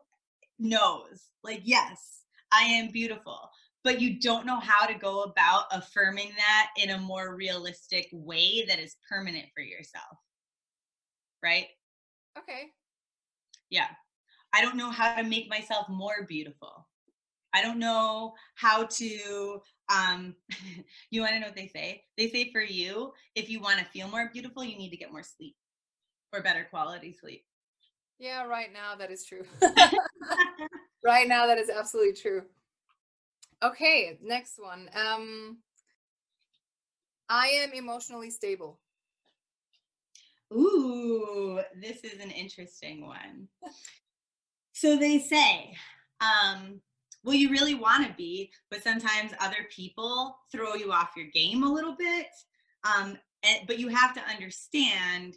knows, like, yes, I am beautiful, but you don't know how to go about affirming that in a more realistic way that is permanent for yourself, right? Okay. Yeah. I don't know how to make myself more beautiful. I don't know how to, um, you want to know what they say? They say for you, if you want to feel more beautiful, you need to get more sleep or better quality sleep. Yeah, right now that is true. Right now that is absolutely true. Okay, next one. Um, I am emotionally stable. Ooh, this is an interesting one. So they say, um, well, you really want to be, but sometimes other people throw you off your game a little bit. Um, and, but you have to understand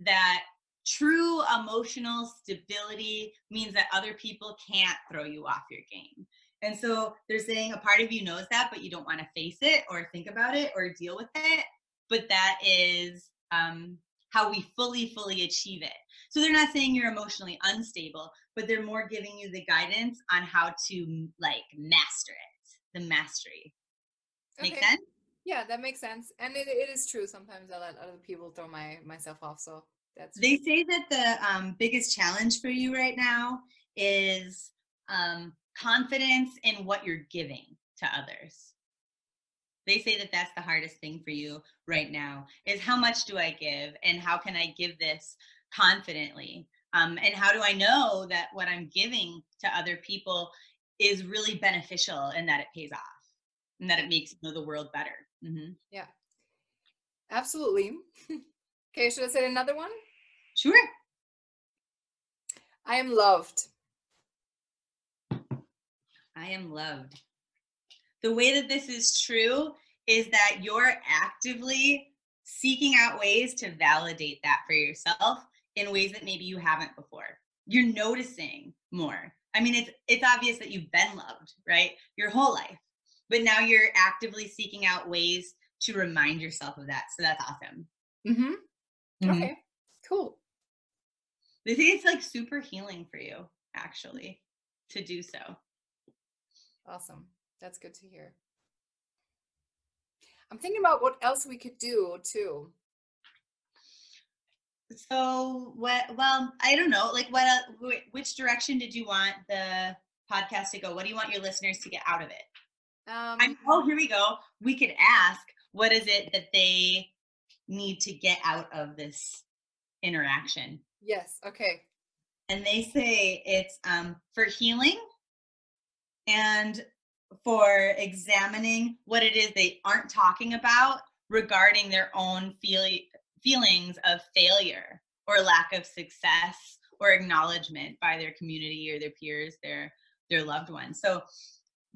that true emotional stability means that other people can't throw you off your game. And so they're saying a part of you knows that, but you don't want to face it or think about it or deal with it. But that is um, how we fully, fully achieve it. So they're not saying you're emotionally unstable, but they're more giving you the guidance on how to like master it, the mastery. Make okay. sense? Yeah, that makes sense. And it, it is true. Sometimes I let other people throw my myself off. So that's They true. Say that the um, biggest challenge for you right now is um, confidence in what you're giving to others. They say that that's the hardest thing for you right now is how much do I give and how can I give this confidently? Um, and how do I know that what I'm giving to other people is really beneficial and that it pays off and that it makes you know, the world better? Mm-hmm. Yeah, absolutely. Okay, should I say another one? Sure. I am loved. I am loved. The way that this is true is that you're actively seeking out ways to validate that for yourself in ways that maybe you haven't before. You're noticing more. I mean, it's, it's obvious that you've been loved, right? Your whole life, but now you're actively seeking out ways to remind yourself of that. So that's awesome. Mm-hmm. Mm-hmm. Okay, cool. They say it's like super healing for you actually to do so. Awesome. That's good to hear. I'm thinking about what else we could do too. So what, well, I don't know, like what, which direction did you want the podcast to go? What do you want your listeners to get out of it? Um, I'm, oh, here we go. We could ask, what is it that they need to get out of this interaction? Yes. Okay. And they say it's um, for healing and for examining what it is they aren't talking about regarding their own feel feelings of failure or lack of success or acknowledgement by their community or their peers, their, their loved ones. So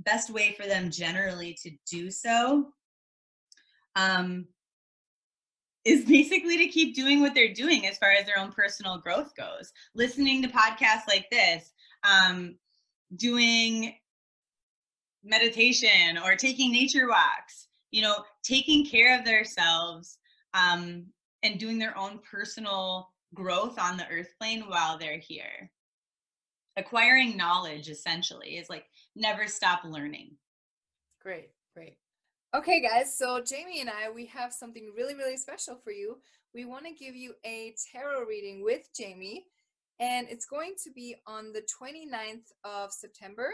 best way for them generally to do so um, is basically to keep doing what they're doing as far as their own personal growth goes. Listening to podcasts like this, um, doing meditation or taking nature walks, you know, taking care of themselves um, and doing their own personal growth on the earth plane while they're here. Acquiring knowledge essentially is like never stop learning. Great, great. Okay, guys. So Jamie and I, we have something really, really special for you. We want to give you a tarot reading with Jamie, and it's going to be on the twenty-ninth of September.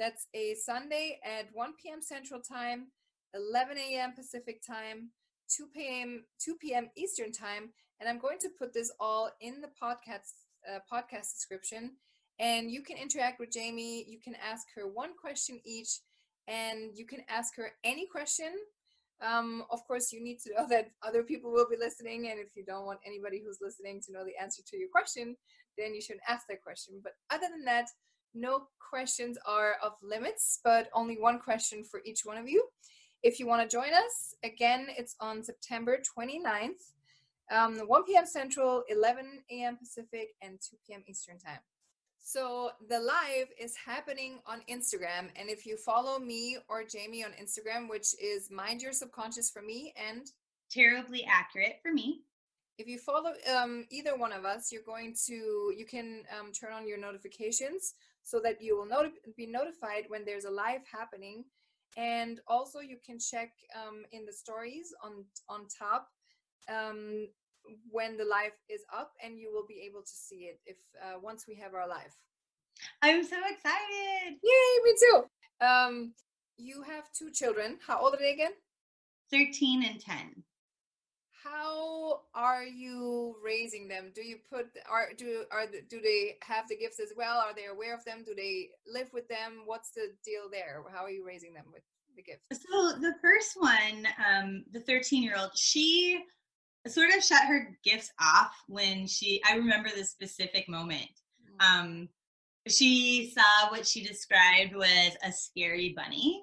That's a Sunday at one p m Central Time, eleven a m Pacific Time, two p m Eastern Time. And I'm going to put this all in the podcast uh, podcast description. And you can interact with Jamie. You can ask her one question each, and you can ask her any question. Um, of course, you need to know that other people will be listening, and if you don't want anybody who's listening to know the answer to your question, then you shouldn't ask that question. But other than that, no questions are of limits, but only one question for each one of you. If you want to join us, again, it's on September twenty-ninth, um, one p m Central, eleven a m Pacific, and two p m Eastern Time. So the live is happening on Instagram, and if you follow me or Jamie on Instagram, which is Mind Your Subconscious for me and Tarotblee Accurate for me, if you follow um, either one of us, you're going to you can um, turn on your notifications so that you will not be notified when there's a live happening. And also, you can check um, in the stories on on top. Um, when the live is up, and you will be able to see it if uh, once we have our live. I'm so excited. Yay, me too. Um, you have two children. How old are they again? thirteen and ten. How are you raising them? Do you put, are, do, are, do they have the gifts as well? Are they aware of them? Do they live with them? What's the deal there? How are you raising them with the gifts? So the first one, um, the thirteen year old, she sort of shut her gifts off when she, I remember this specific moment. Um, she saw what she described was a scary bunny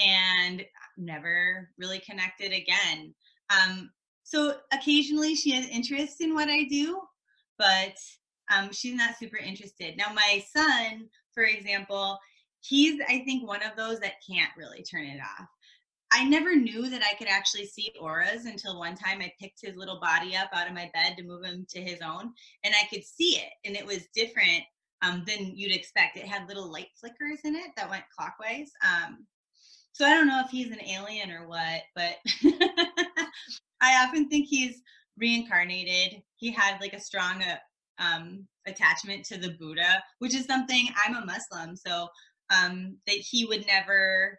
and never really connected again. Um, so occasionally she has interest in what I do, but um, she's not super interested. Now my son, for example, he's, I think, one of those that can't really turn it off. I never knew that I could actually see auras until one time I picked his little body up out of my bed to move him to his own, and I could see it, and it was different um, than you'd expect. It had little light flickers in it that went clockwise. Um, so I don't know if he's an alien or what, but I often think he's reincarnated. He had like a strong uh, um, attachment to the Buddha, which is something, I'm a Muslim, so um, that he would never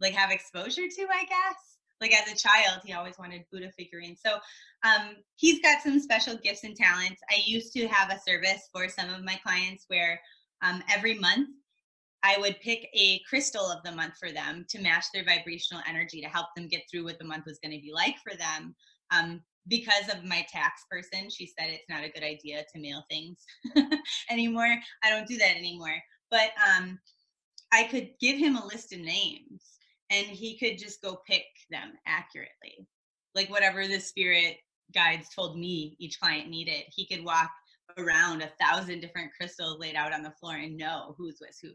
like have exposure to, I guess. Like as a child, he always wanted Buddha figurines. So um, he's got some special gifts and talents. I used to have a service for some of my clients where um, every month I would pick a crystal of the month for them to match their vibrational energy to help them get through what the month was going to be like for them. Um, because of my tax person, she said it's not a good idea to mail things anymore. I don't do that anymore. But um, I could give him a list of names, and he could just go pick them accurately. Like whatever the spirit guides told me each client needed, he could walk around a thousand different crystals laid out on the floor and know whose was whose.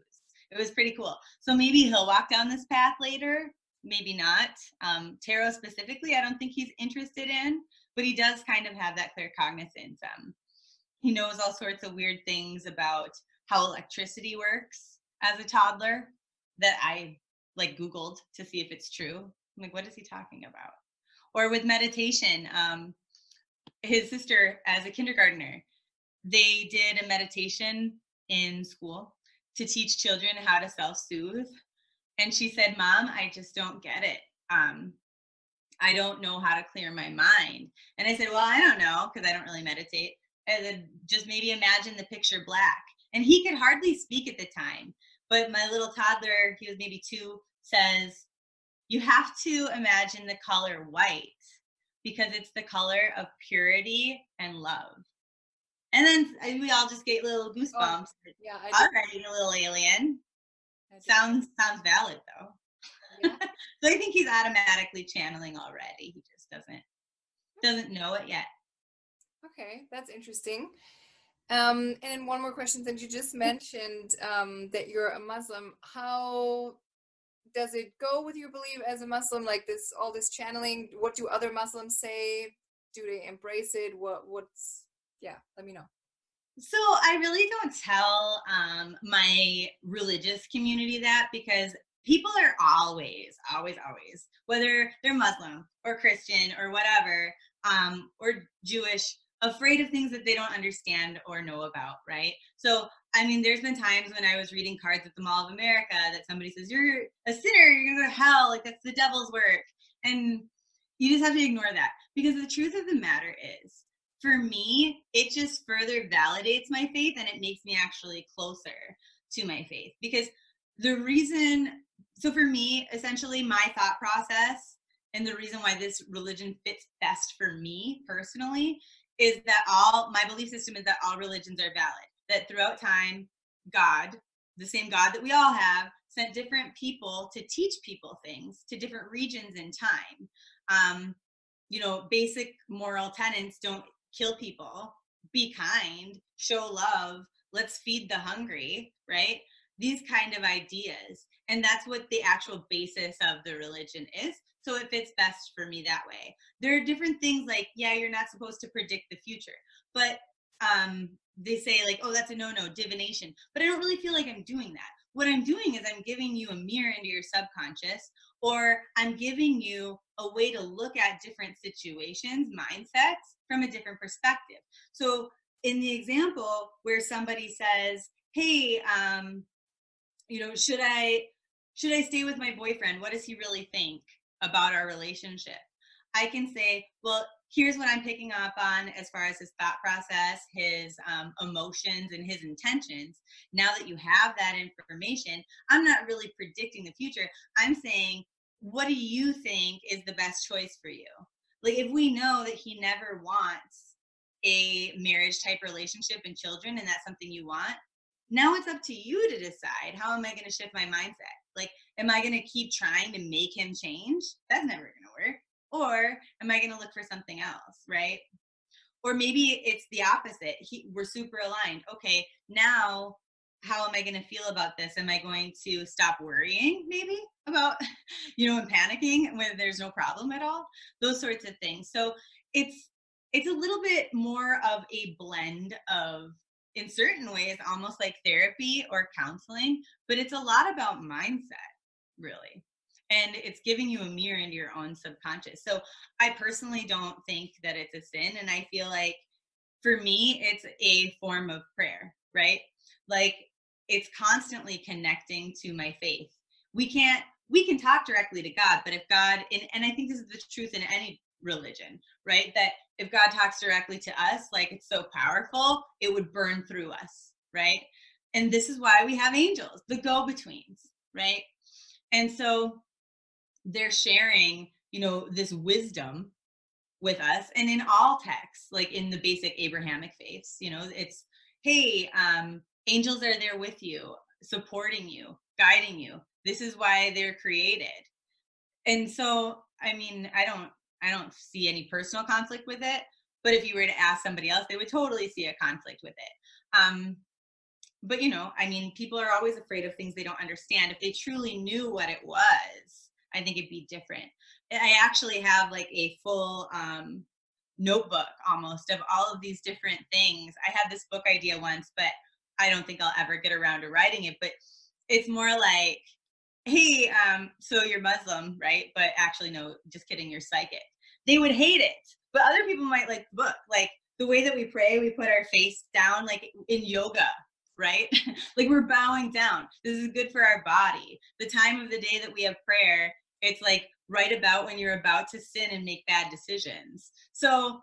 It was pretty cool. So maybe he'll walk down this path later, maybe not. Um, tarot specifically, I don't think he's interested in, but he does kind of have that clear cognizance. Um, he knows all sorts of weird things about how electricity works as a toddler that I like Googled to see if it's true. I'm like, what is he talking about? Or with meditation, um, his sister as a kindergartner, they did a meditation in school to teach children how to self-soothe. And she said, Mom, I just don't get it. Um, I don't know how to clear my mind. And I said, well, I don't know, because I don't really meditate. I said, just maybe imagine the picture black. And he could hardly speak at the time. But my little toddler, he was maybe two, says, you have to imagine the color white because it's the color of purity and love. And then we all just get little goosebumps. Oh, yeah, all right, a little alien. Sounds sounds valid, though. Yeah. So I think he's automatically channeling already. He just doesn't doesn't know it yet. Okay, that's interesting. Um, and one more question, since you just mentioned um, that you're a Muslim, how does it go with your belief as a Muslim? Like this, all this channeling, what do other Muslims say? Do they embrace it? What, what's, yeah, let me know. So I really don't tell um, my religious community that, because people are always, always, always, whether they're Muslim or Christian or whatever, um, or Jewish, afraid of things that they don't understand or know about, right? So, I mean, there's been times when I was reading cards at the Mall of America that somebody says, you're a sinner, you're gonna go to hell, like that's the devil's work. And you just have to ignore that, because the truth of the matter is for me, it just further validates my faith, and it makes me actually closer to my faith. Because the reason, so for me, essentially my thought process and the reason why this religion fits best for me personally is that all, my belief system is that all religions are valid, that throughout time, God, the same God that we all have, sent different people to teach people things to different regions in time. Um, you know, basic moral tenets: don't kill people, be kind, show love, let's feed the hungry, right? These kind of ideas. And that's what the actual basis of the religion is. So it fits best for me that way. There are different things like, yeah, you're not supposed to predict the future, but um, they say like, oh, that's a no-no, divination. But I don't really feel like I'm doing that. What I'm doing is I'm giving you a mirror into your subconscious, or I'm giving you a way to look at different situations, mindsets from a different perspective. So in the example where somebody says, hey, um, you know, should I, should I stay with my boyfriend? What does he really think about our relationship? I can say, well, here's what I'm picking up on as far as his thought process, his um, emotions, and his intentions. Now that you have that information, I'm not really predicting the future. I'm saying, what do you think is the best choice for you? Like, if we know that he never wants a marriage type relationship and children, and that's something you want, now it's up to you to decide, how am I going to shift my mindset? Like, am I going to keep trying to make him change? That's never going to work. Or am I going to look for something else, right? Or maybe it's the opposite. He, we're super aligned. Okay, now how am I going to feel about this? Am I going to stop worrying maybe about, you know, and panicking when there's no problem at all? Those sorts of things. So it's it's a little bit more of a blend of, in certain ways, almost like therapy or counseling, but it's a lot about mindset, really. And it's giving you a mirror into your own subconscious. So I personally don't think that it's a sin. And I feel like for me, it's a form of prayer, right? Like, it's constantly connecting to my faith. We can't, we can talk directly to God, but if God, and, and I think this is the truth in any religion, right? That if God talks directly to us, like, it's so powerful, it would burn through us, right? And this is why we have angels, the go-betweens, right? And so they're sharing, you know, this wisdom with us. And in all texts, like in the basic Abrahamic faiths, you know, it's, hey, um, angels are there with you, supporting you, guiding you. This is why they're created. And so, I mean, I don't, I don't see any personal conflict with it, but if you were to ask somebody else, they would totally see a conflict with it. Um, but you know, I mean, people are always afraid of things they don't understand. If they truly knew what it was, I think it'd be different. I actually have like a full um, notebook almost of all of these different things. I had this book idea once, but I don't think I'll ever get around to writing it. But it's more like, hey, um, so you're Muslim, right? But actually, no, just kidding, you're psychic. They would hate it, but other people might like the book. Like, the way that we pray, we put our face down like in yoga, right? Like, we're bowing down. This is good for our body. The time of the day that we have prayer, it's like right about when you're about to sin and make bad decisions. So,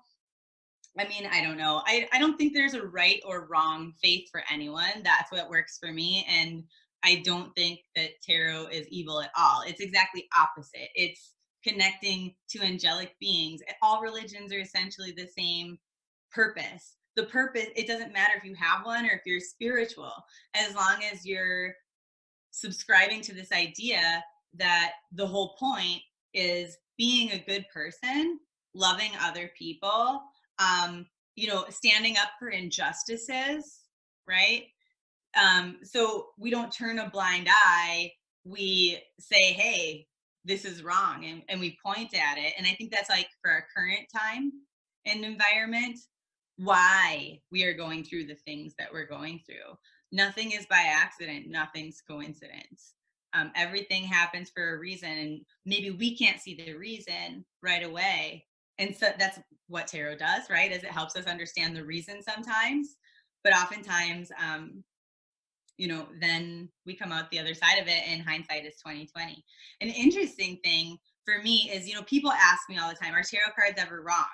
I mean, I don't know. I, I don't think there's a right or wrong faith for anyone. That's what works for me. And I don't think that tarot is evil at all. It's exactly opposite. It's connecting to angelic beings. All religions are essentially the same purpose. The purpose, it doesn't matter if you have one or if you're spiritual, as long as you're subscribing to this idea that the whole point is being a good person, loving other people, um, you know, standing up for injustices, right? Um, so we don't turn a blind eye. We say, hey, this is wrong. And, and we point at it. And I think that's like for our current time and environment, why we are going through the things that we're going through. Nothing is by accident. Nothing's coincidence. Um, everything happens for a reason, and maybe we can't see the reason right away. And so that's what tarot does, right? Is it helps us understand the reason sometimes, but oftentimes, um, you know, then we come out the other side of it, and hindsight is twenty twenty. An interesting thing for me is, you know, people ask me all the time, are tarot cards ever wrong?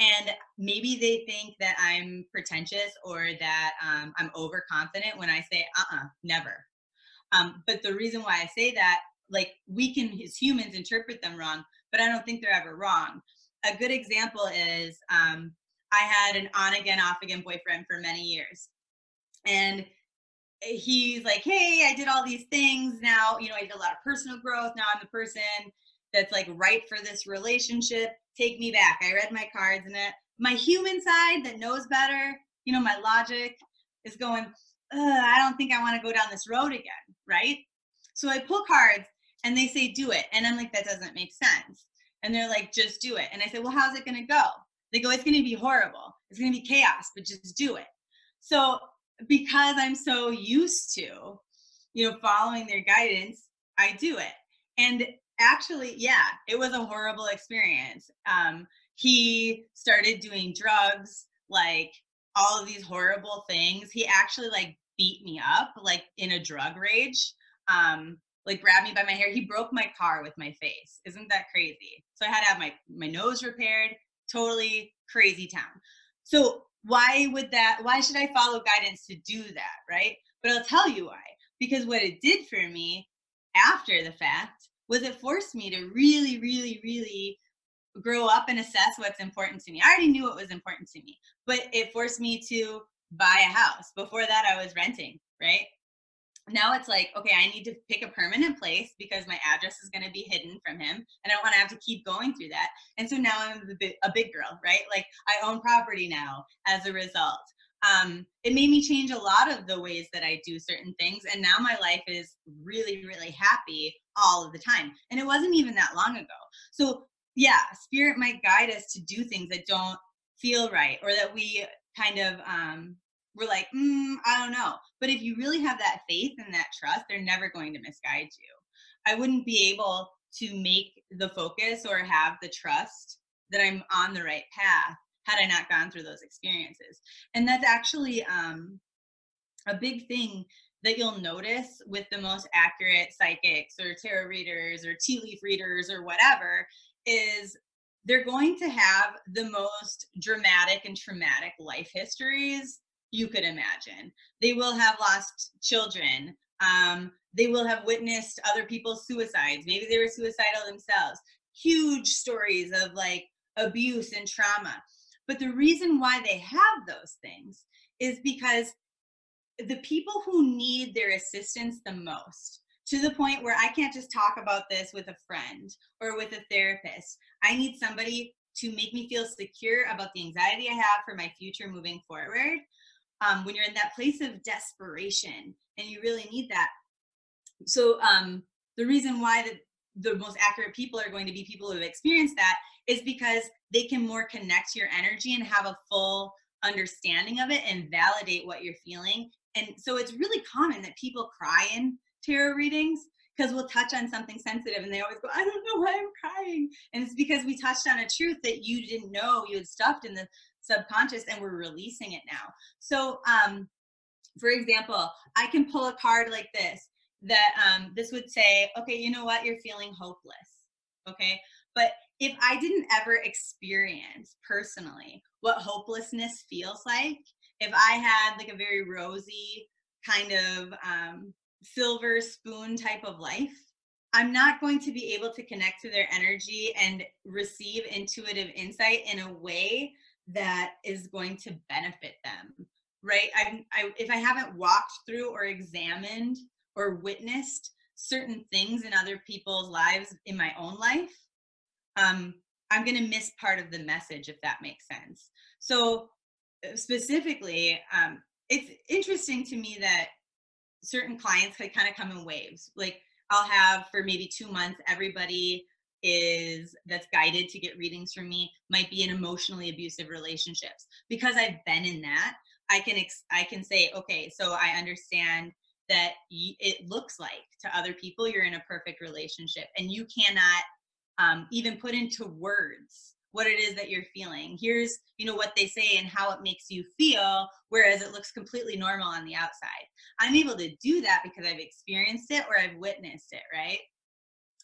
And maybe they think that I'm pretentious or that um, I'm overconfident when I say, uh-uh, never. Um, but the reason why I say that, like, we can, as humans, interpret them wrong, but I don't think they're ever wrong. A good example is um, I had an on-again, off-again boyfriend for many years. And he's like, hey, I did all these things. Now, you know, I did a lot of personal growth. Now I'm the person that's like right for this relationship. Take me back. I read my cards, and that my human side that knows better, you know, my logic is going, I don't think I want to go down this road again, right? So I pull cards and they say, do it. And I'm like, that doesn't make sense. And they're like, just do it. And I said, well, how's it going to go? They go, it's going to be horrible. It's going to be chaos, but just do it. So because I'm so used to, you know, following their guidance, I do it. And actually, yeah, it was a horrible experience. Um, he started doing drugs, like all of these horrible things. He actually like beat me up, like in a drug rage, um, like grabbed me by my hair. He broke my car with my face. Isn't that crazy? So I had to have my, my nose repaired. Totally crazy town. So why would that, why should I follow guidance to do that, right? But I'll tell you why. Because what it did for me after the fact was it forced me to really, really, really grow up and assess what's important to me. I already knew what was important to me, but it forced me to buy a house. Before that, I was renting, right? Now it's like, okay, I need to pick a permanent place because my address is going to be hidden from him, and I don't want to have to keep going through that. And so now I'm a big, a big girl, right? Like I own property now as a result. Um, it made me change a lot of the ways that I do certain things. And now my life is really, really happy all of the time. And it wasn't even that long ago. So yeah, spirit might guide us to do things that don't feel right, or that we kind of, um, we're like, mm, I don't know. But if you really have that faith and that trust, they're never going to misguide you. I wouldn't be able to make the focus or have the trust that I'm on the right path had I not gone through those experiences. And that's actually um, a big thing that you'll notice with the most accurate psychics or tarot readers or tea leaf readers or whatever, is they're going to have the most dramatic and traumatic life histories you could imagine. They will have lost children. Um, they will have witnessed other people's suicides. Maybe they were suicidal themselves. Huge stories of like abuse and trauma. But the reason why they have those things is because the people who need their assistance the most, to the point where I can't just talk about this with a friend or with a therapist. I need somebody to make me feel secure about the anxiety I have for my future moving forward. Um, when you're in that place of desperation and you really need that. So um, the reason why the the most accurate people are going to be people who have experienced that is because they can more connect to your energy and have a full understanding of it and validate what you're feeling. And so it's really common that people cry in tarot readings, because we'll touch on something sensitive and they always go, I don't know why I'm crying. And it's because we touched on a truth that you didn't know you had stuffed in the subconscious, and we're releasing it now. So um, for example, I can pull a card like this that um, this would say, okay, you know what? You're feeling hopeless. Okay. But if I didn't ever experience personally what hopelessness feels like, if I had like a very rosy kind of um, silver spoon type of life, I'm not going to be able to connect to their energy and receive intuitive insight in a way that is going to benefit them, right? I, I, if I haven't walked through or examined or witnessed certain things in other people's lives in my own life, um, I'm going to miss part of the message, if that makes sense. So specifically, um, it's interesting to me that certain clients could kind of come in waves. Like I'll have for maybe two months, everybody is that's guided to get readings from me might be in emotionally abusive relationships. Because I've been in that, I can, ex I can say, okay, so I understand that it looks like to other people you're in a perfect relationship, and you cannot um, even put into words what it is that you're feeling. Here's, you know, what they say and how it makes you feel, whereas it looks completely normal on the outside. I'm able to do that because I've experienced it or I've witnessed it, right?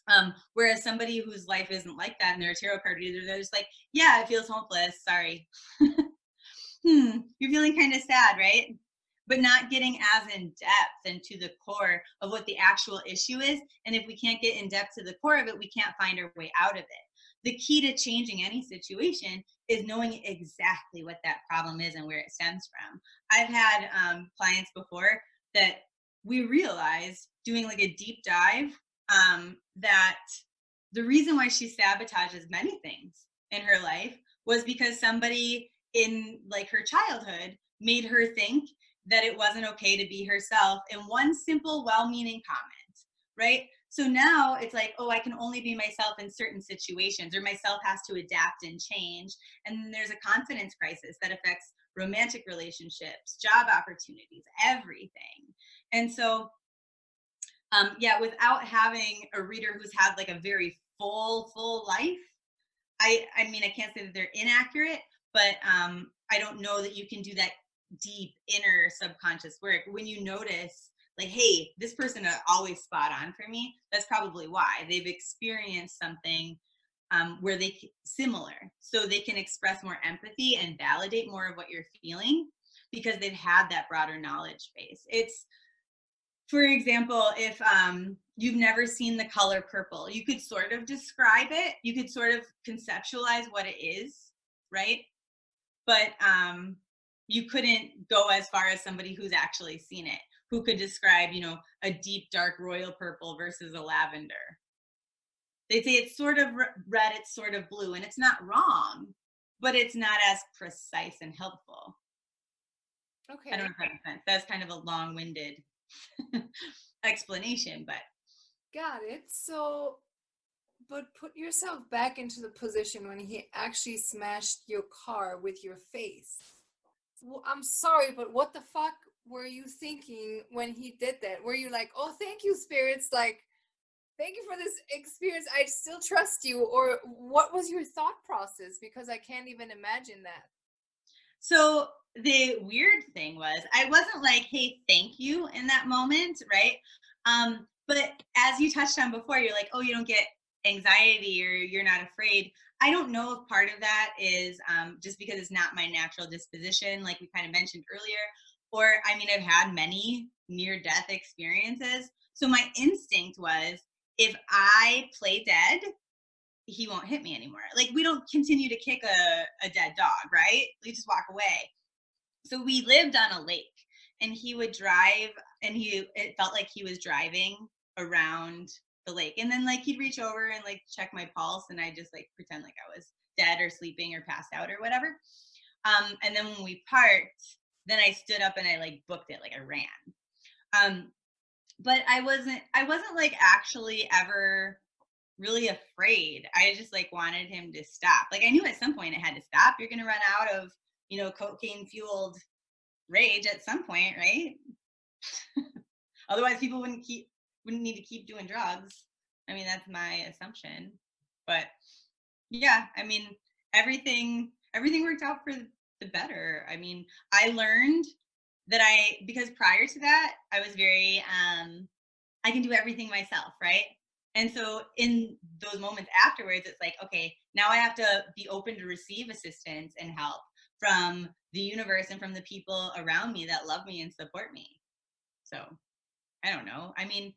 Um, whereas somebody whose life isn't like that and they're a tarot card reader, they're just like, yeah, it feels hopeless. Sorry. hmm, you're feeling kind of sad, right? But not getting as in depth and to the core of what the actual issue is. And if we can't get in depth to the core of it, we can't find our way out of it. The key to changing any situation is knowing exactly what that problem is and where it stems from. I've had um, clients before that we realized doing like a deep dive um, that the reason why she sabotages many things in her life was because somebody in like her childhood made her think that it wasn't okay to be herself in one simple, well-meaning comment, right? So now it's like, oh, I can only be myself in certain situations, or myself has to adapt and change. And then there's a confidence crisis that affects romantic relationships, job opportunities, everything. And so, um, yeah, without having a reader who's had like a very full, full life, I, I mean, I can't say that they're inaccurate, but um, I don't know that you can do that deep inner subconscious work. When you notice, like, hey, this person is always spot on for me, that's probably why. They've experienced something um, where they similar, so they can express more empathy and validate more of what you're feeling because they've had that broader knowledge base. It's, for example, if um, you've never seen The Color Purple, you could sort of describe it, you could sort of conceptualize what it is, right? But um, you couldn't go as far as somebody who's actually seen it, who could describe, you know, a deep, dark royal purple versus a lavender. They say it's sort of red, it's sort of blue, and it's not wrong, but it's not as precise and helpful. Okay. I don't know if that makes sense. That's kind of a long-winded explanation, but. Got it. So, but put yourself back into the position when he actually smashed your car with your face. Well, I'm sorry, but what the fuck were you thinking when he did that? Were you like, oh, thank you, spirits, like, thank you for this experience, I still trust you? Or what was your thought process? Because I can't even imagine that. So the weird thing was, I wasn't like, hey, thank you in that moment, right? Um, but as you touched on before, you're like, oh, you don't get anxiety, or you're not afraid. I don't know if part of that is um, just because it's not my natural disposition, like we kind of mentioned earlier. Or, I mean, I've had many near-death experiences. So my instinct was, if I play dead, he won't hit me anymore. Like, we don't continue to kick a, a dead dog, right? We just walk away. So we lived on a lake, and he would drive, and he it felt like he was driving around the lake. And then, like, he'd reach over and, like, check my pulse, and I'd just, like, pretend like I was dead or sleeping or passed out or whatever. Um, and then when we parked, then I stood up and I like booked it, like I ran. Um, but I wasn't, I wasn't like actually ever really afraid. I just like wanted him to stop. Like, I knew at some point it had to stop. You're going to run out of, you know, cocaine fueled rage at some point, right? Otherwise people wouldn't keep, wouldn't need to keep doing drugs. I mean, that's my assumption, but yeah, I mean, everything, everything worked out for the better. I mean, I learned that I, because prior to that, I was very, um, I can do everything myself, right? And so in those moments afterwards, it's like, okay, now I have to be open to receive assistance and help from the universe and from the people around me that love me and support me. So I don't know. I mean,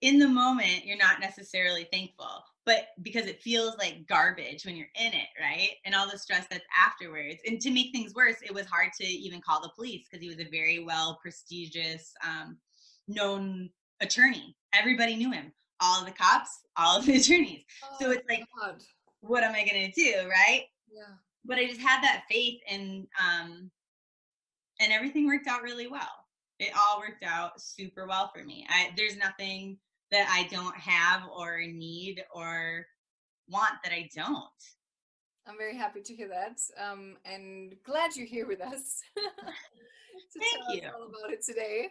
in the moment, you're not necessarily thankful, but because it feels like garbage when you're in it, right? And all the stress that's afterwards. And to make things worse, it was hard to even call the police because he was a very well prestigious, um, known attorney. Everybody knew him. All of the cops, all of the attorneys. Oh, so it's like, God, what am I going to do, right? Yeah. But I just had that faith, and um, and everything worked out really well. It all worked out super well for me. I, there's nothing that I don't have or need or want that I don't. I'm very happy to hear that, um, and glad you're here with us to Thank tell you. Us all about it today.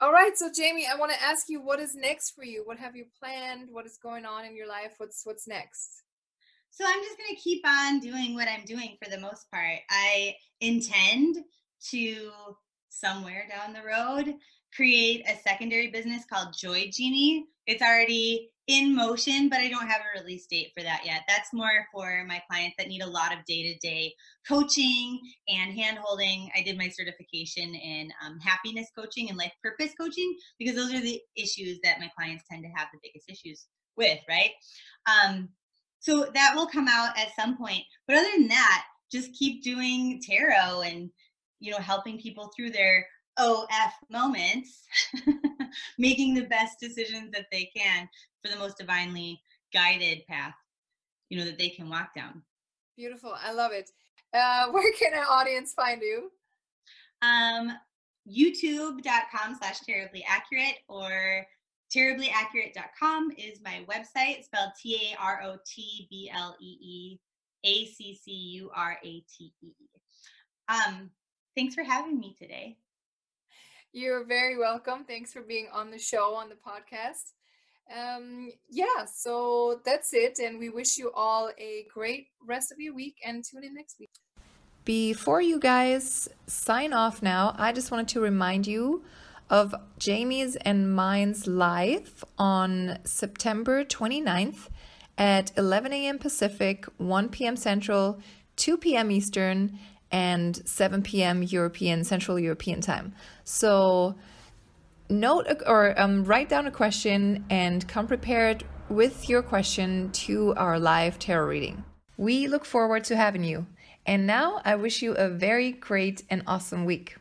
All right, so Jamie, I want to ask you, what is next for you? What have you planned? What is going on in your life? What's what's next? So I'm just going to keep on doing what I'm doing for the most part. I intend to, somewhere down the road, create a secondary business called Joy Genie. It's already in motion, but I don't have a release date for that yet. That's more for my clients that need a lot of day-to-day coaching and hand-holding. I did my certification in um, happiness coaching and life purpose coaching, because those are the issues that my clients tend to have the biggest issues with, right? Um, so that will come out at some point. But other than that, just keep doing tarot and, you know, helping people through their O F moments, making the best decisions that they can for the most divinely guided path, you know, that they can walk down. Beautiful. I love it. Uh, where can our audience find you? Um, YouTube.com slash Tarotblee Accurate, or Tarotblee Accurate dot com is my website, spelled T A R O T B L E E A C C U R A T E. Um, thanks for having me today. You're very welcome. Thanks for being on the show, on the podcast. Um, yeah, so that's it. And we wish you all a great rest of your week, and tune in next week. Before you guys sign off now, I just wanted to remind you of Jamie's and mine's live on September twenty-ninth at eleven a m Pacific, one p m Central, two p m Eastern, and seven p m European, Central European time. So note or um, write down a question and come prepared with your question to our live tarot reading. We look forward to having you. And now I wish you a very great and awesome week.